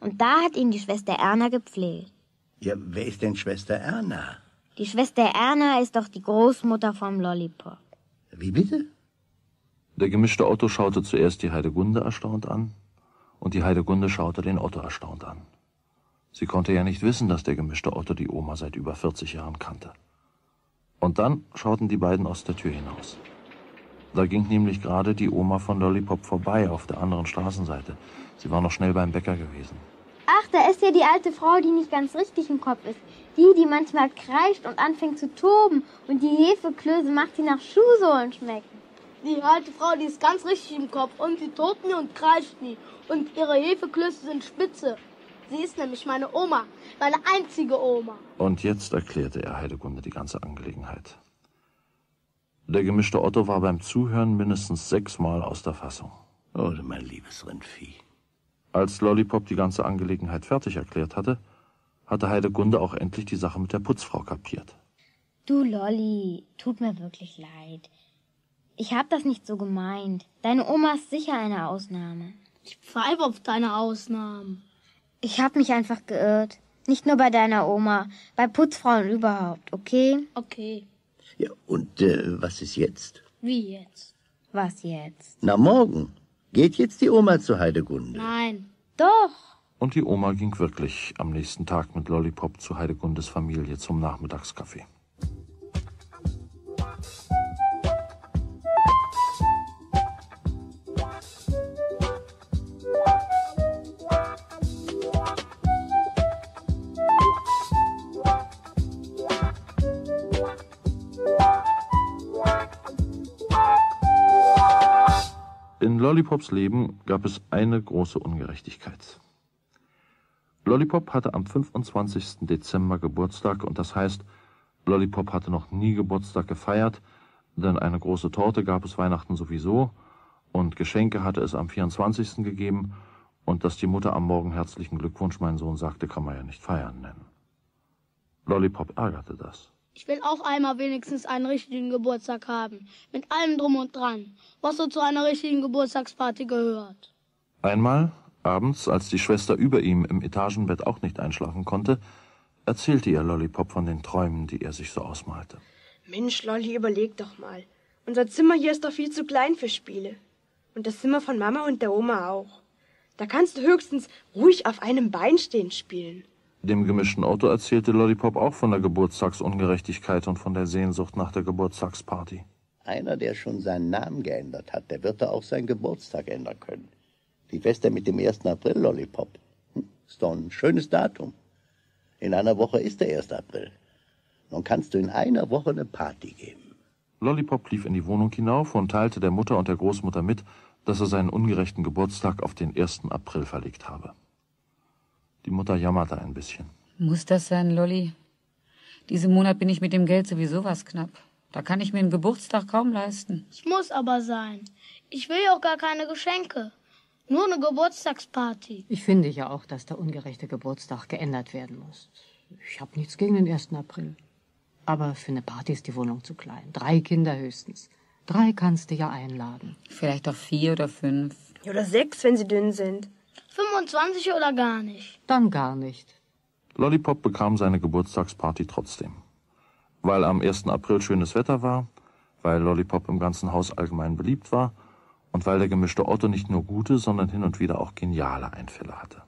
Und da hat ihn die Schwester Erna gepflegt. Ja, wer ist denn Schwester Erna? Die Schwester Erna ist doch die Großmutter vom Lollipop. Wie bitte? Der gemischte Otto schaute zuerst die Heidegunde erstaunt an und die Heidegunde schaute den Otto erstaunt an. Sie konnte ja nicht wissen, dass der gemischte Otto die Oma seit über 40 Jahren kannte. Und dann schauten die beiden aus der Tür hinaus. Da ging nämlich gerade die Oma von Lollipop vorbei auf der anderen Straßenseite. Sie war noch schnell beim Bäcker gewesen. Ach, da ist ja die alte Frau, die nicht ganz richtig im Kopf ist. Die manchmal kreischt und anfängt zu toben und die Hefeklöße macht, die nach Schuhsohlen schmecken. Die alte Frau, die ist ganz richtig im Kopf und sie tobt nie und kreischt nie. Und ihre Hefeklöße sind spitze. Sie ist nämlich meine Oma, meine einzige Oma. Und jetzt erklärte er Heidegunde die ganze Angelegenheit. Der gemischte Otto war beim Zuhören mindestens 6-mal aus der Fassung. Oh, mein liebes Rindvieh. Als Lollipop die ganze Angelegenheit fertig erklärt hatte, hatte Heidegunde auch endlich die Sache mit der Putzfrau kapiert. Du Lolli, tut mir wirklich leid. Ich hab das nicht so gemeint. Deine Oma ist sicher eine Ausnahme. Ich pfeife auf deine Ausnahmen. Ich hab mich einfach geirrt. Nicht nur bei deiner Oma, bei Putzfrauen überhaupt, okay? Okay. Ja, und was ist jetzt? Wie jetzt? Was jetzt? Na, morgen. Geht jetzt die Oma zu Heidegunde? Nein. Doch. Und die Oma ging wirklich am nächsten Tag mit Lollipop zu Heidegundes Familie zum Nachmittagskaffee. Lollipops Leben gab es eine große Ungerechtigkeit. Lollipop hatte am 25. Dezember Geburtstag und das heißt, Lollipop hatte noch nie Geburtstag gefeiert, denn eine große Torte gab es Weihnachten sowieso und Geschenke hatte es am 24. gegeben und dass die Mutter am Morgen herzlichen Glückwunsch, mein Sohn, sagte, kann man ja nicht feiern nennen. Lollipop ärgerte das. Ich will auch einmal wenigstens einen richtigen Geburtstag haben. Mit allem Drum und Dran, was so zu einer richtigen Geburtstagsparty gehört. Einmal, abends, als die Schwester über ihm im Etagenbett auch nicht einschlafen konnte, erzählte ihr Lollipop von den Träumen, die er sich so ausmalte. Mensch, Lolli, überleg doch mal. Unser Zimmer hier ist doch viel zu klein für Spiele. Und das Zimmer von Mama und der Oma auch. Da kannst du höchstens ruhig auf einem Bein stehen spielen. Dem gemischten Otto erzählte Lollipop auch von der Geburtstagsungerechtigkeit und von der Sehnsucht nach der Geburtstagsparty. Einer, der schon seinen Namen geändert hat, der wird da auch seinen Geburtstag ändern können. Wie wär's denn mit dem 1. April, Lollipop? Ist doch ein schönes Datum. In einer Woche ist der 1. April. Nun kannst du in einer Woche eine Party geben. Lollipop lief in die Wohnung hinauf und teilte der Mutter und der Großmutter mit, dass er seinen ungerechten Geburtstag auf den 1. April verlegt habe. Die Mutter jammerte ein bisschen. Muss das sein, Lolli? Diesen Monat bin ich mit dem Geld sowieso was knapp. Da kann ich mir einen Geburtstag kaum leisten. Es muss aber sein. Ich will ja auch gar keine Geschenke. Nur eine Geburtstagsparty. Ich finde ja auch, dass der ungerechte Geburtstag geändert werden muss. Ich habe nichts gegen den 1. April. Aber für eine Party ist die Wohnung zu klein. 3 Kinder höchstens. 3 kannst du ja einladen. Vielleicht auch 4 oder 5. Oder 6, wenn sie dünn sind. 25 oder gar nicht? Dann gar nicht. Lollipop bekam seine Geburtstagsparty trotzdem. Weil am 1. April schönes Wetter war, weil Lollipop im ganzen Haus allgemein beliebt war und weil der gemischte Otto nicht nur gute, sondern hin und wieder auch geniale Einfälle hatte.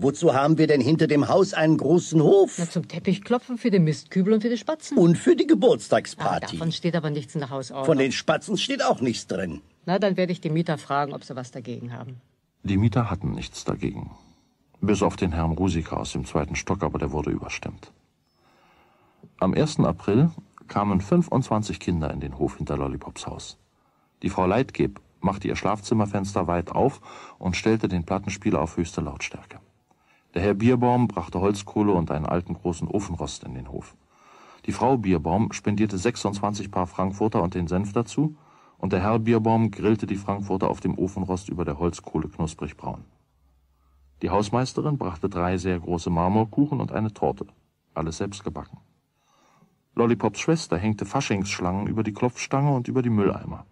Wozu haben wir denn hinter dem Haus einen großen Hof? Na, zum Teppichklopfen, für den Mistkübel und für die Spatzen. Und für die Geburtstagsparty. Ah, davon steht aber nichts in der Hausordnung. Von den Spatzen steht auch nichts drin. Na, dann werde ich die Mieter fragen, ob sie was dagegen haben. Die Mieter hatten nichts dagegen. Bis auf den Herrn Rusika aus dem 2. Stock, aber der wurde überstimmt. Am 1. April kamen 25 Kinder in den Hof hinter Lollipops Haus. Die Frau Leitgeb machte ihr Schlafzimmerfenster weit auf und stellte den Plattenspieler auf höchste Lautstärke. Der Herr Bierbaum brachte Holzkohle und einen alten großen Ofenrost in den Hof. Die Frau Bierbaum spendierte 26 Paar Frankfurter und den Senf dazu, und der Herr Bierbaum grillte die Frankfurter auf dem Ofenrost über der Holzkohle knusprig braun. Die Hausmeisterin brachte 3 sehr große Marmorkuchen und eine Torte, alles selbst gebacken. Lollipops Schwester hängte Faschingsschlangen über die Klopfstange und über die Mülleimer.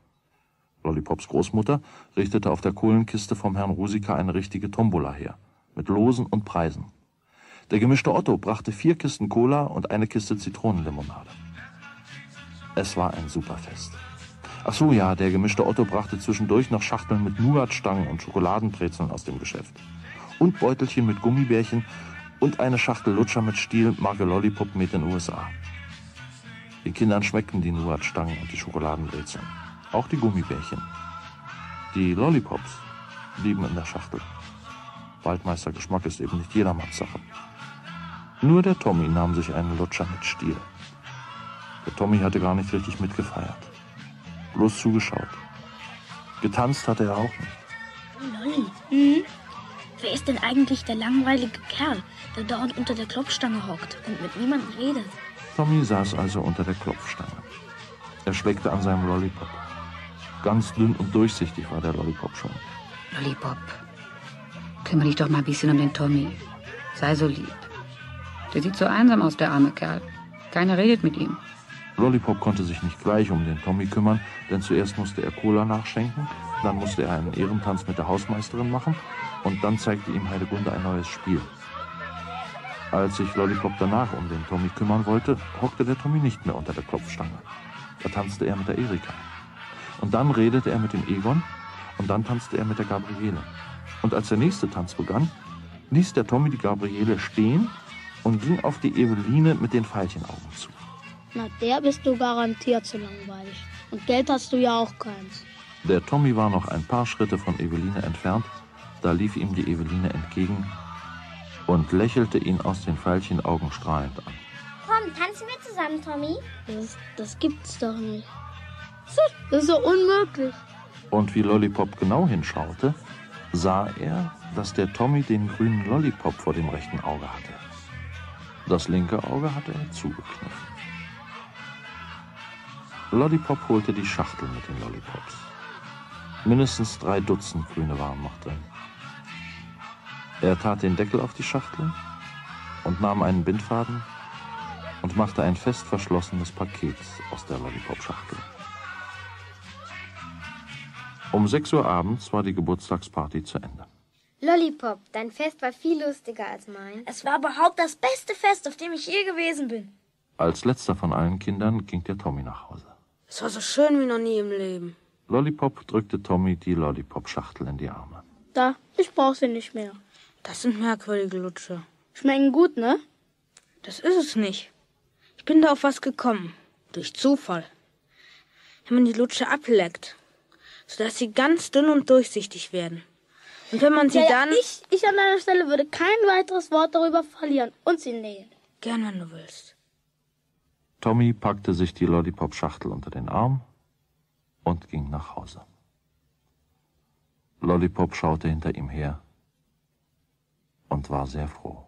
Lollipops Großmutter richtete auf der Kohlenkiste vom Herrn Rusika eine richtige Tombola her, mit Losen und Preisen. Der gemischte Otto brachte 4 Kisten Cola und eine Kiste Zitronenlimonade. Es war ein Superfest. Ach so, ja, der gemischte Otto brachte zwischendurch noch Schachteln mit Nougatstangen und Schokoladenbrezeln aus dem Geschäft. Und Beutelchen mit Gummibärchen und eine Schachtel Lutscher mit Stiel, Marke Lollipop, mit den USA. Den Kindern schmeckten die Nougatstangen und die Schokoladenbrezeln. Auch die Gummibärchen. Die Lollipops blieben in der Schachtel. Waldmeistergeschmack ist eben nicht jedermanns Sache. Nur der Tommy nahm sich einen Lutscher mit Stiel. Der Tommy hatte gar nicht richtig mitgefeiert. Bloß zugeschaut. Getanzt hatte er auch nicht. Lolli, wer ist denn eigentlich der langweilige Kerl, der dauernd unter der Klopfstange hockt und mit niemandem redet? Tommy saß also unter der Klopfstange. Er schleckte an seinem Lollipop. Ganz dünn und durchsichtig war der Lollipop schon. Lollipop, kümmere dich doch mal ein bisschen um den Tommy. Sei so lieb. Der sieht so einsam aus, der arme Kerl. Keiner redet mit ihm. Lollipop konnte sich nicht gleich um den Tommy kümmern, denn zuerst musste er Cola nachschenken, dann musste er einen Ehrentanz mit der Hausmeisterin machen und dann zeigte ihm Heidegunde ein neues Spiel. Als sich Lollipop danach um den Tommy kümmern wollte, hockte der Tommy nicht mehr unter der Klopfstange. Da tanzte er mit der Erika. Und dann redete er mit dem Egon und dann tanzte er mit der Gabriele. Und als der nächste Tanz begann, ließ der Tommy die Gabriele stehen und ging auf die Eveline mit den Veilchenaugen zu. Na, der bist du garantiert zu langweilig. Und Geld hast du ja auch keins. Der Tommy war noch ein paar Schritte von Eveline entfernt, da lief ihm die Eveline entgegen und lächelte ihn aus den Veilchenaugen strahlend an. Komm, tanzen wir zusammen, Tommy? Das gibt's doch nicht. Das ist doch unmöglich. Und wie Lollipop genau hinschaute, sah er, dass der Tommy den grünen Lollipop vor dem rechten Auge hatte. Das linke Auge hatte er zugekniffen. Lollipop holte die Schachtel mit den Lollipops. Mindestens 3 Dutzend grüne waren noch drin. Er tat den Deckel auf die Schachtel und nahm einen Bindfaden und machte ein fest verschlossenes Paket aus der Lollipop-Schachtel. Um 6 Uhr abends war die Geburtstagsparty zu Ende. Lollipop, dein Fest war viel lustiger als mein. Es war überhaupt das beste Fest, auf dem ich je gewesen bin. Als letzter von allen Kindern ging der Tommy nach Hause. Es war so schön wie noch nie im Leben. Lollipop drückte Tommy die Lollipop-Schachtel in die Arme. Da, ich brauch sie nicht mehr. Das sind merkwürdige Lutsche. Schmecken gut, ne? Das ist es nicht. Ich bin da auf was gekommen. Durch Zufall. Wenn man die Lutsche ableckt, sodass sie ganz dünn und durchsichtig werden. Und wenn man sie dann... Ich an deiner Stelle würde kein weiteres Wort darüber verlieren und sie nähen. Gern, wenn du willst. Tommy packte sich die Lollipop-Schachtel unter den Arm und ging nach Hause. Lollipop schaute hinter ihm her und war sehr froh.